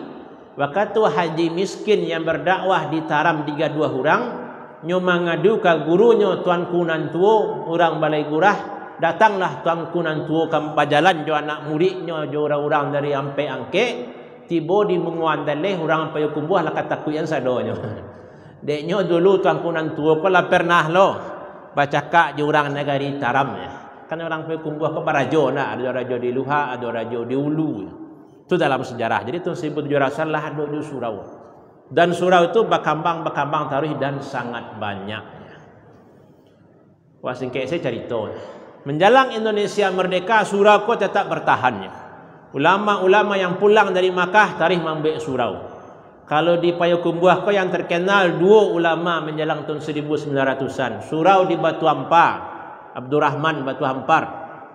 waktu Haji Miskin yang berdakwah di Taram 32 orang, nyo mangadu ka gurunya Tuanku Nantuo, orang Balai Gurah, datanglah Tuanku Nantuo ke Pajalan jo anak muridnya jo orang-orang dari Ampe Angke, tiba di Menguandaleh orang Payakumbuh lah kata kuyan sadonya. Deknya dulu Tuanku Nantuo pula pernah lo bacakak je orang negari Taram ya. Kan orang Payakumbuh ke barajo nak, ada raja di Luha, ada raja di Ulu. Itu dalam sejarah. Jadi tu 1700-an lah ada di surau. Dan surau itu berkambang-berkambang tarikh dan sangat banyak. Wah singkat saya cerita. Menjelang Indonesia merdeka, surau ko tetap bertahannya. Ulama-ulama yang pulang dari Makkah tarikh mambek surau. Kalau di Payakumbuh kau yang terkenal dua ulama menjelang tahun 1900-an. Surau di Batu Ampar, Abdurrahman Batu Ampar.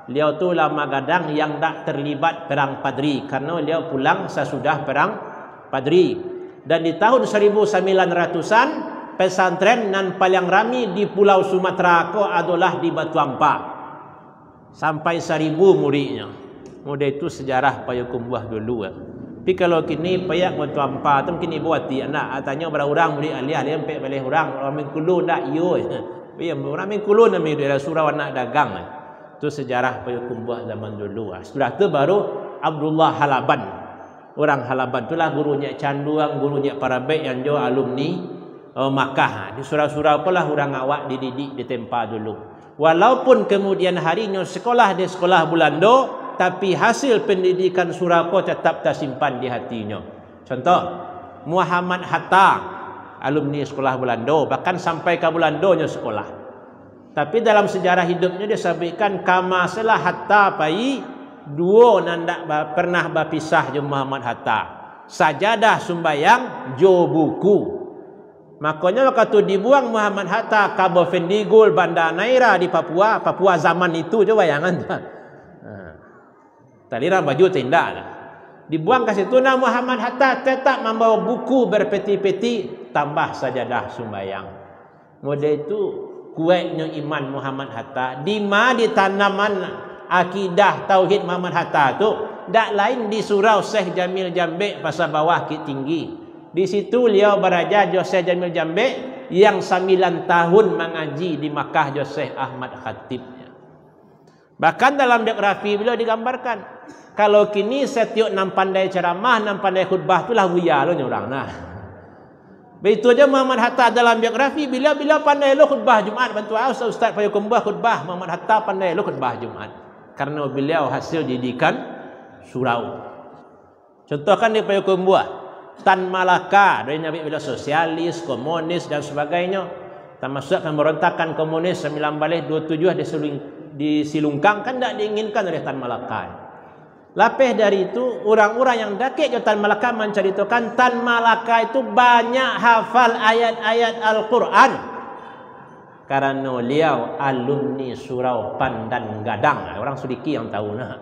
Beliau tu ulama gadang yang tak terlibat perang Padri karena beliau pulang sesudah perang Padri. Dan di tahun 1900-an pesantren nan paling rami di Pulau Sumatera kau adalah di Batu Ampar. Sampai 1000 muridnya. Mudah itu sejarah Payakumbuh dulu. Tapi kalau kini payak Batu Ampar tu kini buat dia nak tanya orang-orang murid ahli-ahli sampai balik orang mengkulun dak yo. Ya orang mengkulun nama daerah surau anak dagang. Tu sejarah Payakumbuh zaman dulu. Setelah tu baru Abdullah Halaban. Orang Halaban itulah gurunya Canduang, gurunya para baik yang jo alumni Makkah. Di surau-surau apalah orang awak dididik di tempat dulu. Walaupun kemudian harinya sekolah di sekolah Bulando, tapi hasil pendidikan surau ko tetap tersimpan di hatinya. Contoh, Muhammad Hatta, alumni sekolah Bulando, bahkan sampai ke Bulandonya sekolah. Tapi dalam sejarah hidupnya dia sampaikan kama salah Hatta pai duo nandak pernah berpisah dengan Muhammad Hatta. Sajadah sumbayang jo buku. Makanya waktu dibuang Muhammad Hatta ke Bovendigul Banda Naira di Papua, Papua zaman itu je bayangan. Taliran baju tindak lah. Dibuang ke situ. Nah Muhammad Hatta tetap membawa buku berpeti-peti tambah sajadah sumbayang. Model itu kuatnya iman Muhammad Hatta. Dima di tanaman akidah tauhid Muhammad Hatta tu. Tak lain di surau Syekh Jamil Jambek pasal bawah Bukit Tinggi. Di situ beliau beraja Syekh Jamil Jambek yang 9 tahun mengaji di Makkah Syekh Ahmad Khatib. Bahkan dalam biografi beliau digambarkan. Kalau kini setiap nam pandai ceramah, nam pandai khutbah itulah buya lo orang. Nah, begitu aja Muhammad Hatta dalam biografi bila pandai lo khutbah Jumaat bantu Ustaz Payakumbuh khutbah Muhammad Hatta pandai lo khutbah Jumaat karena beliau hasil didikan surau. Contohkan di Payakumbuh Tan Malaka dari Nabi beliau sosialis, komunis dan sebagainya. Termasuk pemberontakan komunis 1927 di Silungkang kan tidak diinginkan oleh Tan Malaka. Lapeh dari itu orang-orang yang dakik Tan Malaka menceritakan Tan Malaka itu banyak hafal ayat-ayat Al-Quran karena beliau alumni surau Pandan Gadang. Orang sedikit yang tahu nah.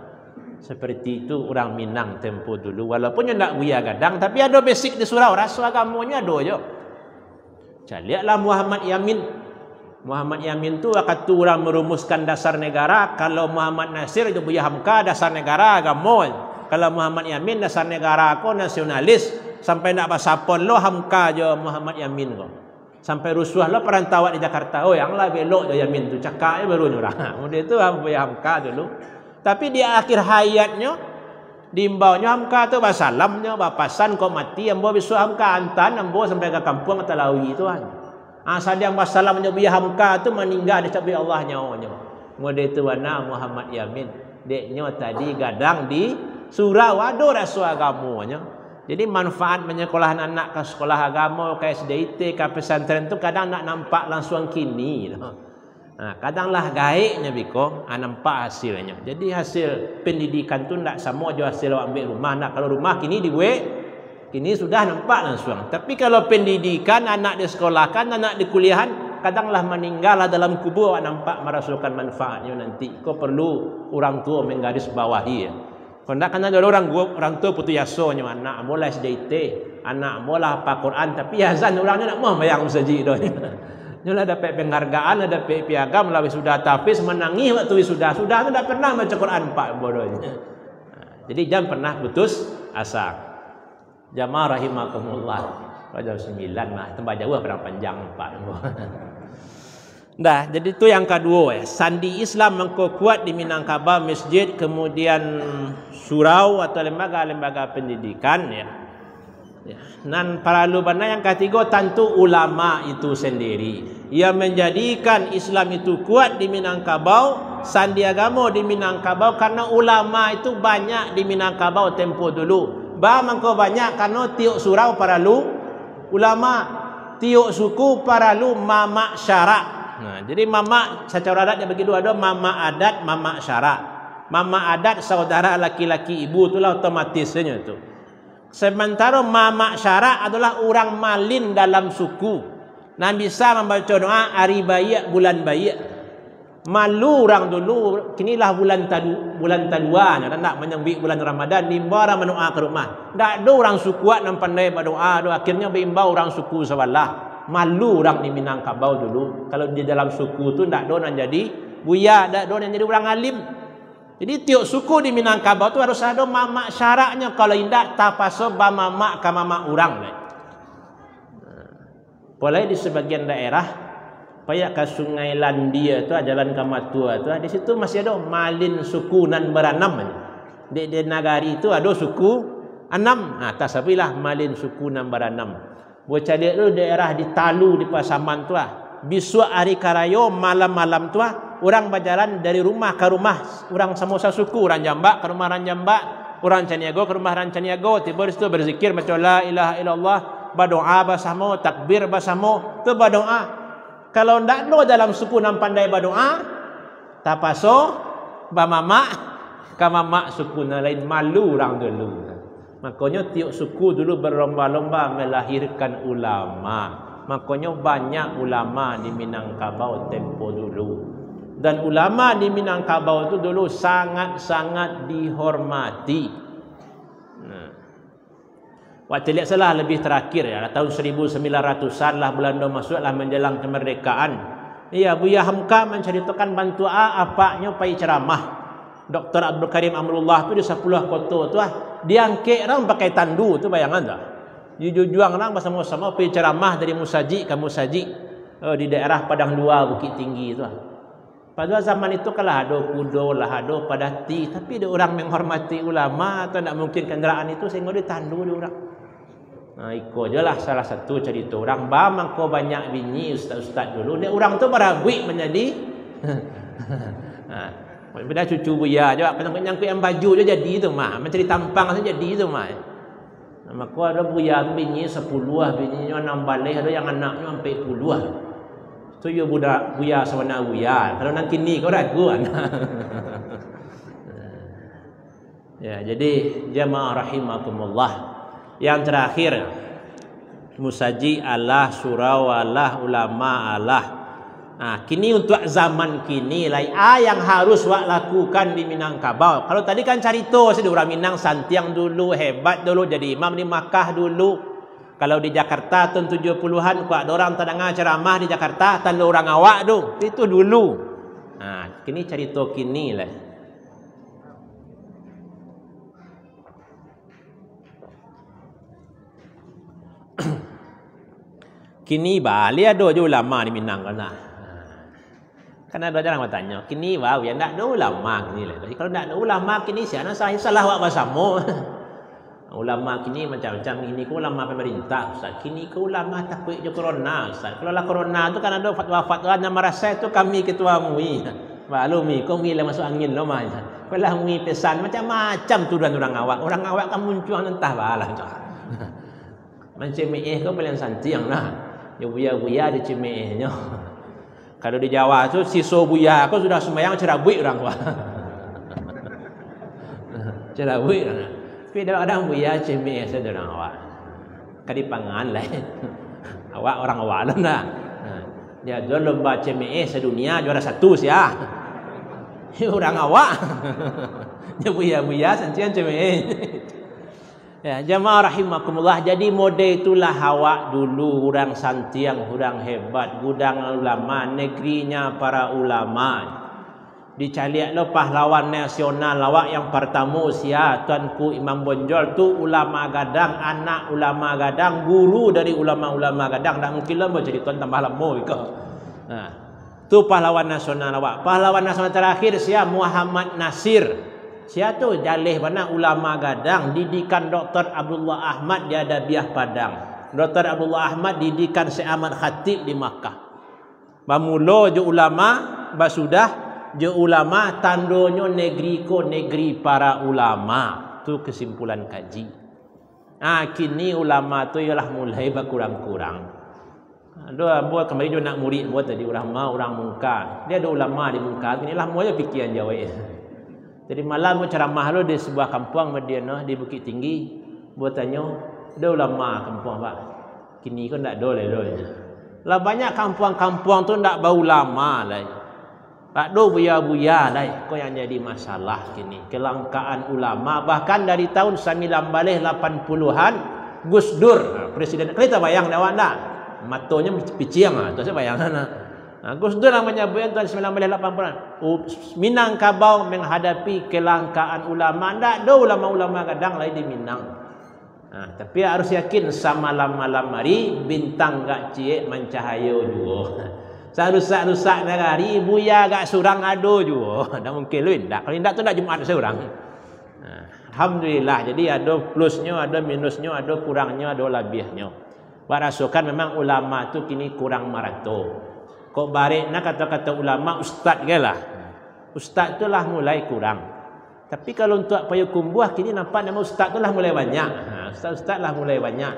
Seperti itu orang Minang tempo dulu. Walaupun tidak buya gadang tapi ada basic di surau. Rasa agamanya ada je. Lihatlah Muhammad Yamin. Muhammad Yamin tu waktu orang merumuskan dasar negara. Kalau Muhammad Nasir itu Buya Hamka dasar negara agama. Kalau Muhammad Yamin dasar negara aku nasionalis. Sampai nak basapon lo Hamka je Muhammad Yamin ko. Sampai rusuh lo perantauan di Jakarta. Oh yang lah belok je Yamin tu. Cakap je baru ni orang. Dia tu Buya Hamka dulu. Tapi di akhir hayatnya diimbaunya hamka tu basalamnya bapasan kau mati ambo bisu hamka antan ambo sampai ke kampung Talawi tuan. Asal yang basalamnya biar hamka tu meninggal di samping Allah nyawanya. Mode tuana Muhammad Yamin deknya tadi gadang di surau ado rasu agamonya. Jadi manfaat menyekolahan anak ke sekolah agama, ke SDIT, ke pesantren tu kadang nak nampak langsung kini. Nah, kadanglah gaiknya biko, nampak hasilnya. Jadi hasil pendidikan tu tak sama je hasil awak ambil rumah. Nak kalau rumah kini dibuat, kini sudah nampak langsung. Tapi kalau pendidikan anak disekolahkan, anak dikuliahan, kadanglah meninggallah dalam kubur awak nampak merasakan manfaatnya nanti. Kau perlu orang tua menggaris bawahi. Ya. Kondak kan ada orang tua putus yasonya anak mula SDIT, anak mula apa Quran tapi azan orangnya nak mah bayang saji doh. Nyolah dapat penghargaan, ada piagam lawi sudah tafis menangis waktu sudah tu dah pernah baca Quran pak bodohnya. Jadi jangan pernah putus asa. Jamaah rahimakumullah. Jam 9 mah tempat jauh perang panjang pak. Dah, jadi itu yang kedua. Sandi Islam mengkuat di Minangkabau, masjid, kemudian surau atau lembaga-lembaga pendidikan. Ya. Dan para lubana yang ketiga tentu ulama itu sendiri. Ia menjadikan Islam itu kuat di Minangkabau, sandi agama di Minangkabau karena ulama itu banyak di Minangkabau tempo dulu. Mengko banyak karena tiuk surau para lu ulama, tiuk suku para lu mamak syarak. Nah, jadi mamak secara adat dia bagi dua mamak adat, mamak syarak. Mamak adat saudara laki-laki ibu itulah otomatisnya tu. Sementara mamak syarak adalah orang malin dalam suku. Nah bisa membaca doa hari bayi bulan bayi. Malu orang dulu kinilah bulan taduan dan nak menyambut bulan Ramadan nimba mendoa ke rumah. Dak ada orang sukuat nang pandai berdoa, akhirnya berimbau orang suku sebelah. Malu orang di Minangkabau dulu kalau di dalam suku tu tak donan jadi buya, tak donan jadi orang alim. Jadi tiuk suku di Minangkabau tu harus ada mamak syaraknya, kalau tidak tapaso ba mamak ka mamak orang. Boleh di sebagian daerah paya ke Sungai Landia tu jalan ke Matua tu di situ masih ada malin suku nan beranam. Di nagari itu ada suku enam. Ah tasabilah malin suku nan beranam. Bocah dia tu daerah di Talu di Pasaman tu lah. Bisu hari karayo malam-malam tu lah. Orang berjalan dari rumah ke rumah. Orang samosa suku. Orang Jambak ke rumah orang Jambak. Orang Caniago ke rumah orang Caniago. Tiba di situ berzikir macam la ilaha illallah. Berdoa bersama. Takbir bersama. Itu berdoa. Kalau tak ada dalam suku yang pandai berdoa. Tak pasal. Bamamak. Kamamak suku yang lain. Malu orang dulu. Makanya tiuk suku dulu berlomba-lomba melahirkan ulama. Makanya banyak ulama di Minangkabau tempo dulu. Dan ulama di Minangkabau itu dulu sangat-sangat dihormati. Nah. Waktu lihat salah lebih terakhir ya. Tahun 1900-an lah Belanda masuklah menjelang kemerdekaan. Ya, Buya Hamka menceritakan bantua apanya pai ceramah. Dr. Abdul Karim Amrullah tu di 10 kota tu lah. Diangkik orang pakai tandu tu bayangan tak? Dia jujuang orang bersama-sama pergi ceramah dari musajik ke musajik di daerah Padang Luar Bukit Tinggi tu lah. Pada zaman itu kalah ada kudo lah ada padati, tapi dia orang menghormati ulama atau tak mungkin kenderaan itu sehingga dia tandu dia orang. Nah, ikut je lah salah satu cerita orang. Bang kau banyak bini ustaz-ustaz dulu. Dia orang tu merabik menjadi benda cucu buya je apa nyangkut yang baju je jadi tu mah macam ditampang saja jadi tu mah. Maka ada buya tu bini 10 ah bininya 6 balai ada yang anaknya sampai 10 ah. Tu yo budak buya sewana buya. Kalau nak kini kau ragu kan. Ya jadi jamaah rahimakumullah. Yang terakhir musaji Allah surau Allah ulama Allah. Nah, kini untuk zaman kini lah yang harus wak lakukan di Minangkabau. Kalau tadi kan carito saya orang Minang santiang dulu hebat dulu jadi imam di Makkah dulu. Kalau di Jakarta tahun 70-an kuat orang tadanga ceramah di Jakarta tan orang awak tu. Itu dulu. Nah, kini carito kini lah. Kini balik ada je ulama di Minang kan. Karena ada orang bertanya, kini wah, yang tak ada ulama kini lah. Kalau tak ada ulama kini, siapa saya salah wak bahasamu. Ulama kini macam-macam ini, ulama pemerintah Ustaz. Kini ke ulama takut je corona Ustaz. Kalau lah corona tu kan ada fatwa-fatwa nama rasa tu kami ketua MUI. Maklumi, kau MUI lah masuk angin lah mah. Kalau MUI pesan macam-macam tuduhan orang awak. Orang awak kan muncul entah bahalah. Macam MUI kau boleh santiang lah. Dia buya-buya dia cemehnya. Kalau di Jawa tu si sobuya aku sudah sembahyang cerabui orang tua. Cerabui orang. Tapi ada orang buya cemeh saja orang awak. Kali pangan lain. Awak orang awak lah nak. Dia jual lomba cemeh sedunia juara satu sia. Orang awak. Dia buya-buya santian cemeh. Ya, jamaah rahimakumullah. Jadi model itulah awak dulu orang santiang, orang hebat, gudang ulama, negerinya para ulama. Dicaliak lo pahlawan nasional awak yang pertama sia Tuanku Imam Bonjol tu ulama gadang, anak ulama gadang, guru dari ulama-ulama gadang. Tak mungkin lah jadi tuan tambah lama ke. Nah, tu pahlawan nasional awak. Pahlawan nasional terakhir sia Muhammad Nasir. Sia tu jalih mana ulama gadang, didikan Dr. Abdullah Ahmad di Adabiah Padang. Dr. Abdullah Ahmad didikan Syekh Ahmad Khatib di Makkah. Bamulo je ulama, basudah je ulama, tandonyo negeri ko negeri para ulama. Tu kesimpulan kaji. Ah, kini ulama tu ialah mulai berkurang-kurang. Dia buat kembali dia nak murid buat tadi ulama orang muka. Dia ada ulama di muka. Inilah moyo pikiran Jawa ya. Jadi malam ceramah lo di sebuah kampung Madinah di Bukit Tinggi, buat tanya, ada ulama kampung pak. Kini kau tak dole lo. Lah banyak kampung-kampung tu tak bau lama lah. Tak do buya-buya lah. Kau yang jadi masalah kini. Kelangkaan ulama bahkan dari tahun 1980-an Gus Dur presiden. Kau tak bayang dah anda. Matonya piciang lah. Tak saya bayangkan lah. Gus Dur namanya bukan tahun 1980-an. Minangkabau menghadapi kelangkaan ulama. Tak ada ulama-ulama kadang lain di Minang. Nah, tapi harus yakin sama malam-malam hari bintang gak cie mencahaya juga. Sarusak-rusak negari buya gak surang ado juga. Tak mungkin lu indak. Kalau indak tu tak Jumaat seorang. Nah, alhamdulillah. Jadi ada plusnya, ada minusnya, ada kurangnya, ada lebihnya. Barasukan memang ulama tu kini kurang marato. Kok barek nak kata-kata ulama ustaz ke lah. Ustaz tu lah mulai kurang. Tapi kalau untuk payukum buah kini nampak nama ustaz tu lah mulai banyak. Ustaz-ustaz lah mulai banyak.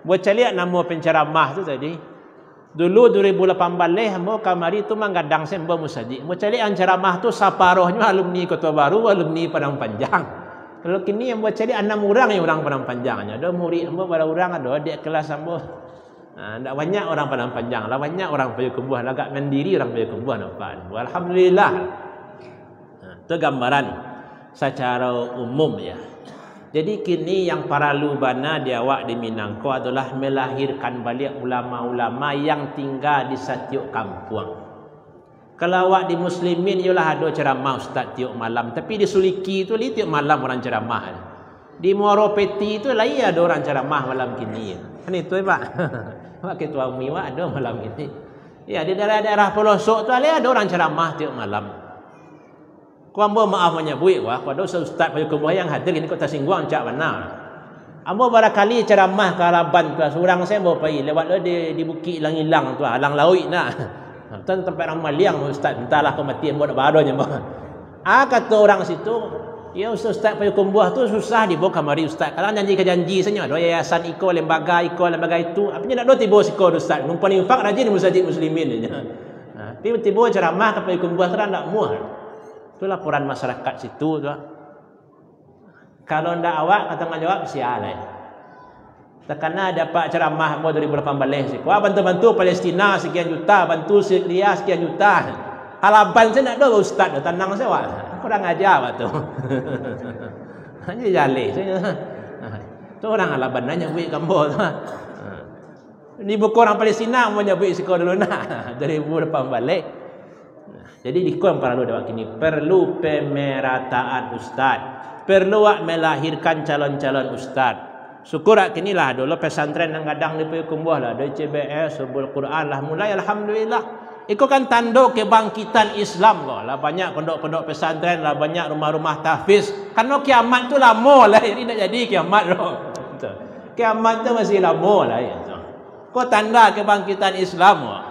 Buat caliak nama penceramah tu tadi. Dulu 2018 mau kamari tu menggadang sembah musajid. Buat caliak penceramah tu separuhnya alumni Kota Baru, alumni Padang Panjang. Kalau kini yang buat caliak 6 orang yang orang Padang Panjang. Ada murid hamba pada orang ada adik kelas hamba. Tak banyak orang Padang Panjang lah, banyak orang Payukumbuh lah, agak mandiri orang Payukumbuh nampak. Alhamdulillah. Itu gambaran secara umum ya. Jadi kini yang para lubana di awak di Minangkau adalah melahirkan balik ulama-ulama yang tinggal di setiap kampung. Kalau awak di muslimin ialah ada ceramah ustaz tiap malam, tapi di Suliki tu li tiap malam orang ceramah. Di Muaropeti tu lain ada orang ceramah malam kini. Kan itu pak. Pak ketua MUI ada malam ini. Ya di daerah-daerah pelosok tu ada orang ceramah tiap malam. Ku ambo maafnya buik wah, ku ada ustaz Payukumbuh yang hadir ini kau tersinggung cak benar. Ambo barakali ceramah ke Laban tu seorang saya mau pergi lewat di Bukit Langilang tu, Alang Laut nak. Tuan tempat ramai liang ustaz entahlah kau mati ambo nak badonya ambo. Ah kata orang situ ya Ustaz Payukumbuh tu susah dibawa kamari Ustaz. Kalau janji-janji saja ada yayasan iko, lembaga itu. Apanya nak do tiba siko Ustaz. Numpang infak rajin musajid muslimin saja. Nah, tapi tiba ceramah ke Payukumbuh kan tak muah. Tu laporan masyarakat situ tu. Kalau ndak awak kata menjawab sialai. Terkena ada pak ceramah mau 2018 siko. Bantu-bantu Palestina sekian juta, bantu Syria sekian juta. Alaban saya nak do Ustaz do tanang saya awak. Kurang ajar apa tu. Hanya jalih saja. Tu orang Alaban nanya buik kampung tu. Ni buku orang Palestina mau nyabik sekolah dulu nak. Dari depan balik. Jadi dikon perlu dewak kini. Perlu pemerataan ustaz. Perlu wak melahirkan calon-calon ustaz. Syukur wak kini lah. Dulu pesantren yang kadang di Payukumbuh lah. Dari CBS, Subul Quran lah. Mulai alhamdulillah. Itu kan tanda kebangkitan Islam kok. Lah banyak pondok-pondok pesantren, lah banyak rumah-rumah tahfiz. Karena kiamat tu lama lah. Ini nak jadi kiamat loh. Kiamat tu masih lama lah. Kau tanda kebangkitan Islam kok.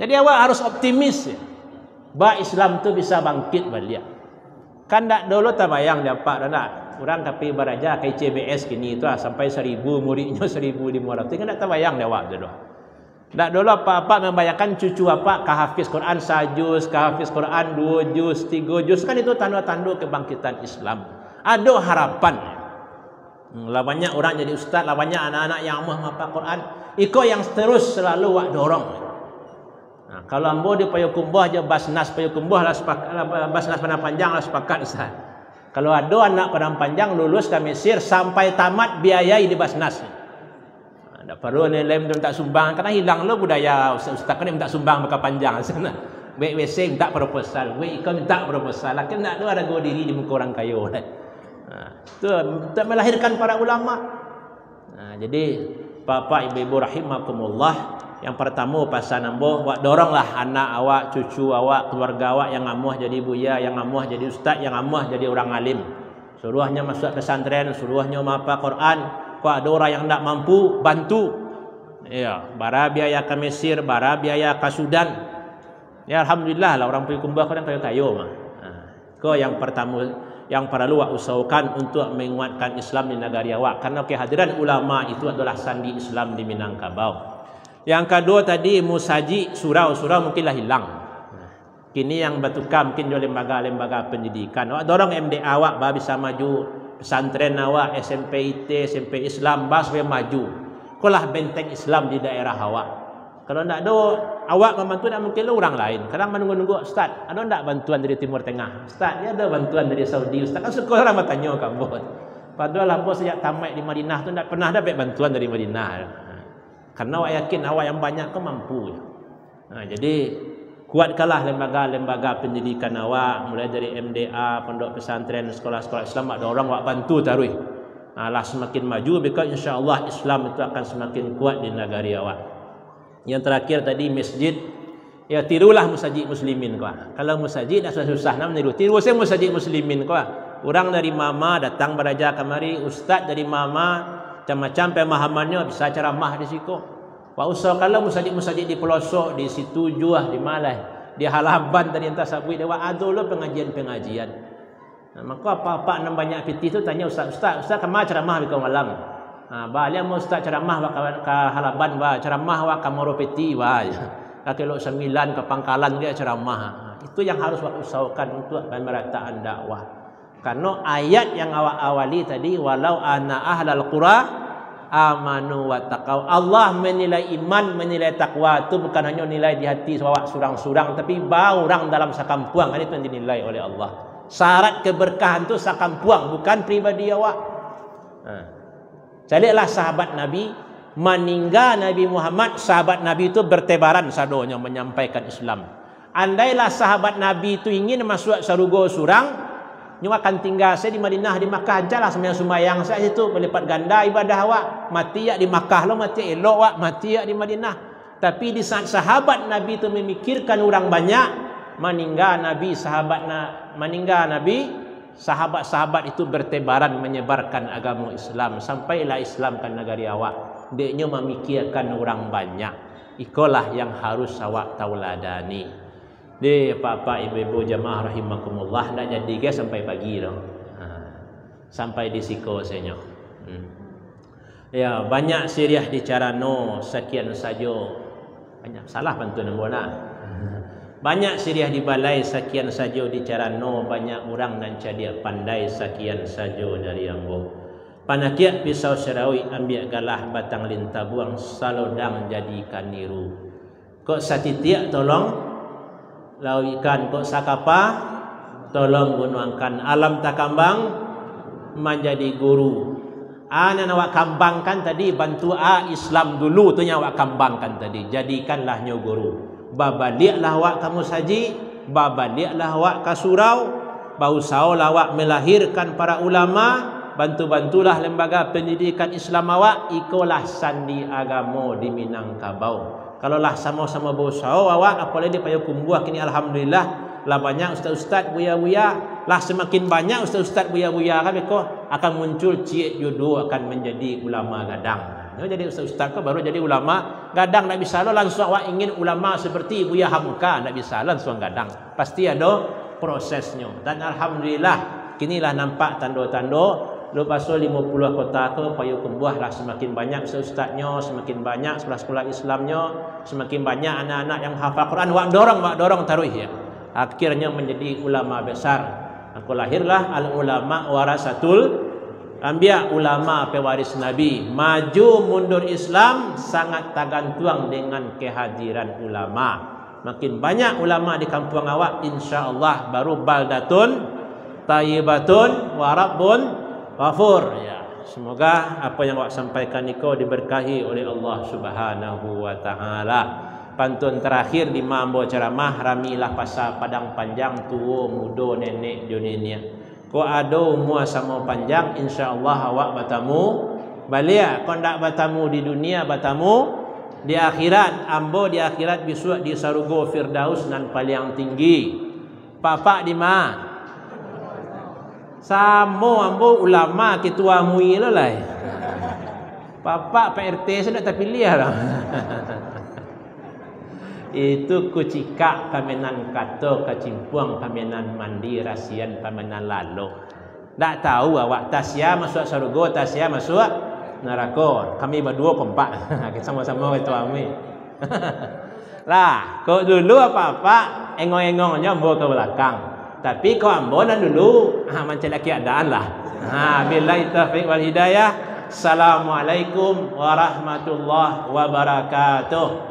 Jadi awak harus optimis. Bah Islam tu bisa bangkit balik. Kan tak dulu tak bayang dapat anak. Orang tapi beraja ke CBS kini tu sampai 1000 muridnya 1500. Kan tak bayang dia awak tu. Tak dulu apa-apa membayangkan cucu apa ke hafiz Quran sajus, ke hafiz Quran 2 juz, 3 juz. Kan itu tanda-tanda kebangkitan Islam. Ada harapan. Lah banyak orang jadi ustaz, lah banyak anak-anak yang amah apa Quran. Iko yang terus selalu wak dorong. Nah, kalau ambo di Payakumbuh aja Basnas Payakumbuh lah sepakat, Basnas Padang Panjang lah sepakat ustaz. Kalau ada anak Padang Panjang lulus ke Mesir sampai tamat biayai di Basnas. Tak perlu lain-lain minta sumbang. Karena hilang lo budaya ustaz-ustaz kan minta sumbang maka panjang sana. WC minta proposal, WIK minta proposal. Lah kena tu ada gua diri di muka orang kaya. Tu tak melahirkan para ulama. Jadi bapak ibu rahimakumullah, yang pertama pasal nambo wak doronglah anak awak, cucu awak, keluarga awak yang amuh jadi buya, yang amuh jadi ustaz, yang amuh jadi orang alim. Suruhnya masuk pesantren, suruhnya menghafal Quran. Kalau ada orang yang tak mampu, bantu. Ya, bara biaya ke Mesir, bara biaya ke Sudan. Ya, alhamdulillah lah orang Payakumbuh kadang kaya-kaya mah. Kau yang pertama yang perlu awak usahakan untuk menguatkan Islam di negara awak. Karena kehadiran ulama itu adalah sandi Islam di Minangkabau. Yang kedua tadi musaji surau-surau mungkinlah hilang. Kini yang bertukar mungkin oleh lembaga-lembaga pendidikan. Awak dorong MDA awak bisa maju. Pesantren awak, SMP IT, SMP Islam, bas supaya maju. Kulah benteng Islam di daerah awak. Kalau nak ada awak membantu, tak mungkin orang lain. Kadang menunggu-nunggu, ustaz, ada tak bantuan dari Timur Tengah? Ustaz, dia ada bantuan dari Saudi. Ustaz, kan suka orang bertanya kamu. Padahal abang sejak tamat di Madinah tu tak pernah dapat bantuan dari Madinah. Karena awak yakin awak yang banyak tu mampu. Jadi kuatkanlah lembaga-lembaga pendidikan awak, mulai dari MDA, pondok pesantren, sekolah-sekolah Islam. Ada orang awak bantu taruh. Alah semakin maju, because insyaAllah Islam itu akan semakin kuat di negara awak. Yang terakhir tadi masjid. Ya tirulah masjid muslimin kau. Kalau masjid dah susah nak meniru, tiru saya masjid muslimin kau. Orang dari mama datang beraja kemari, ustaz dari mama macam-macam pemahamannya, bisa ceramah di situ. Pak usah kalau masjid-masjid di pelosok, di situ juah, di Malay, di Halaban tadi entah sabui dewa ado lo pengajian-pengajian. Nah, maka apa-apa nang banyak piti tu tanya ustaz-ustaz, ustaz kemah ceramah di malam. Ah balik mau ustaz ceramah wa ke Halaban wa ceramah wa ke Moropeti wa. Ka Teluk Sembilan ke Pangkalan dia ceramah. Itu yang harus awak usahakan untuk pemerataan dakwah. Karena ayat yang awak awali tadi walau ana ahlal qura amanu wa taqaw. Allah menilai iman, menilai takwa itu bukan hanya nilai di hati awak surang-surang, tapi orang dalam sakampuang itu yang dinilai oleh Allah. Syarat keberkahan itu sakampuang, bukan pribadi awak. Carilah sahabat Nabi, meninggal Nabi Muhammad, sahabat Nabi itu bertebaran sadonya menyampaikan Islam. Andailah sahabat Nabi itu ingin masuk sarugo surang, nyu akan tinggal saya di Madinah, di Makkah ajalah semayang-semayang saya situ berlipat ganda ibadah awak. Mati ya di Makkah lo, mati elok awak, mati ya di Madinah. Tapi di saat sahabat Nabi itu memikirkan orang banyak, meninggal Nabi sahabat-sahabat itu bertebaran menyebarkan agama Islam. Sampailah Islam kan negara awak. Dia nyu memikirkan orang banyak. Ikolah yang harus awak tauladani. Di bapak ibu-ibu jamaah rahimakumullah, nak jadi guys sampai pagi dah. Sampai di siko senyo. Ya, banyak siriah dicarano sekian saja. Banyak salah pantun bona. Banyak siriah di balai sekian saja dicarano, banyak orang nan cadia pandai sekian saja dari ambo. Panakiak pisau serawi ambil galah batang lintabuang salodang jadikan niru. Kok satitiak tolong lau ikan kok sakapa tolong gunakan alam takambang menjadi guru. Anak awak kambangkan tadi bantu Islam dulu tu yang awak kambangkan tadi. Jadikanlah nyu guru. Babaliaklah awak kamu saji, babaliaklah awak kasurau, bausaulah awak melahirkan para ulama, bantu-bantulah lembaga pendidikan Islam awak, ikolah sandi agama di Minangkabau. kalaulah sama-sama bersahawa apalagi dia payah kumbuah kini alhamdulillah lah banyak ustaz-ustaz buya-buya lah semakin banyak ustaz-ustaz buya-buya kan akan muncul cik jodoh akan menjadi ulama gadang. Jadi ustaz-ustaz kau baru jadi ulama gadang tak bisa lah langsung awak ingin ulama seperti Buya Hamka tak bisa langsung gadang. Pasti ada prosesnya dan alhamdulillah kinilah nampak tanda-tanda lepas tu 50 kota ke payu kembuah lah semakin banyak ustaznya, semakin banyak sekolah-sekolah Islamnya, semakin banyak anak-anak yang hafal Quran. Wak dorong taruh ya. Akhirnya menjadi ulama besar. Aku lahirlah al ulama warasatul anbiya, ulama pewaris Nabi. Maju mundur Islam sangat tergantung dengan kehadiran ulama. Makin banyak ulama di kampung awak, insya-Allah baru baldatun thayyibatun wa rabbun Ghafur ya. Semoga apa yang awak sampaikan niko diberkahi oleh Allah Subhanahu wa taala. Pantun terakhir di mambo ceramah ramilah pasal padang panjang tuo mudo nenek dunia. Ko ado mua sama panjang insyaallah awak batamu balia. Ko ndak batamu di dunia batamu di akhirat. Ambo di akhirat bisu di sarugo firdaus nan paling tinggi. Papa di mana? Samo ambo ulama ketua MUI lah lah. Bapak PRT saya tak pilih lah. Itu kucikak kamenan kato kacimpuang kamenan mandi rasian kamenan lalu. Tak tahu awak tasya masuk surga tasya masuk neraka. Kami berdua kompak. Sama-sama ketua MUI. Lah, kau dulu apa-apa engong-engongnya ambo ke belakang. Tapi kau ambonan dulu mencelaki adaan lah. Billahi taufiq wal hidayah. Assalamualaikum warahmatullahi wabarakatuh.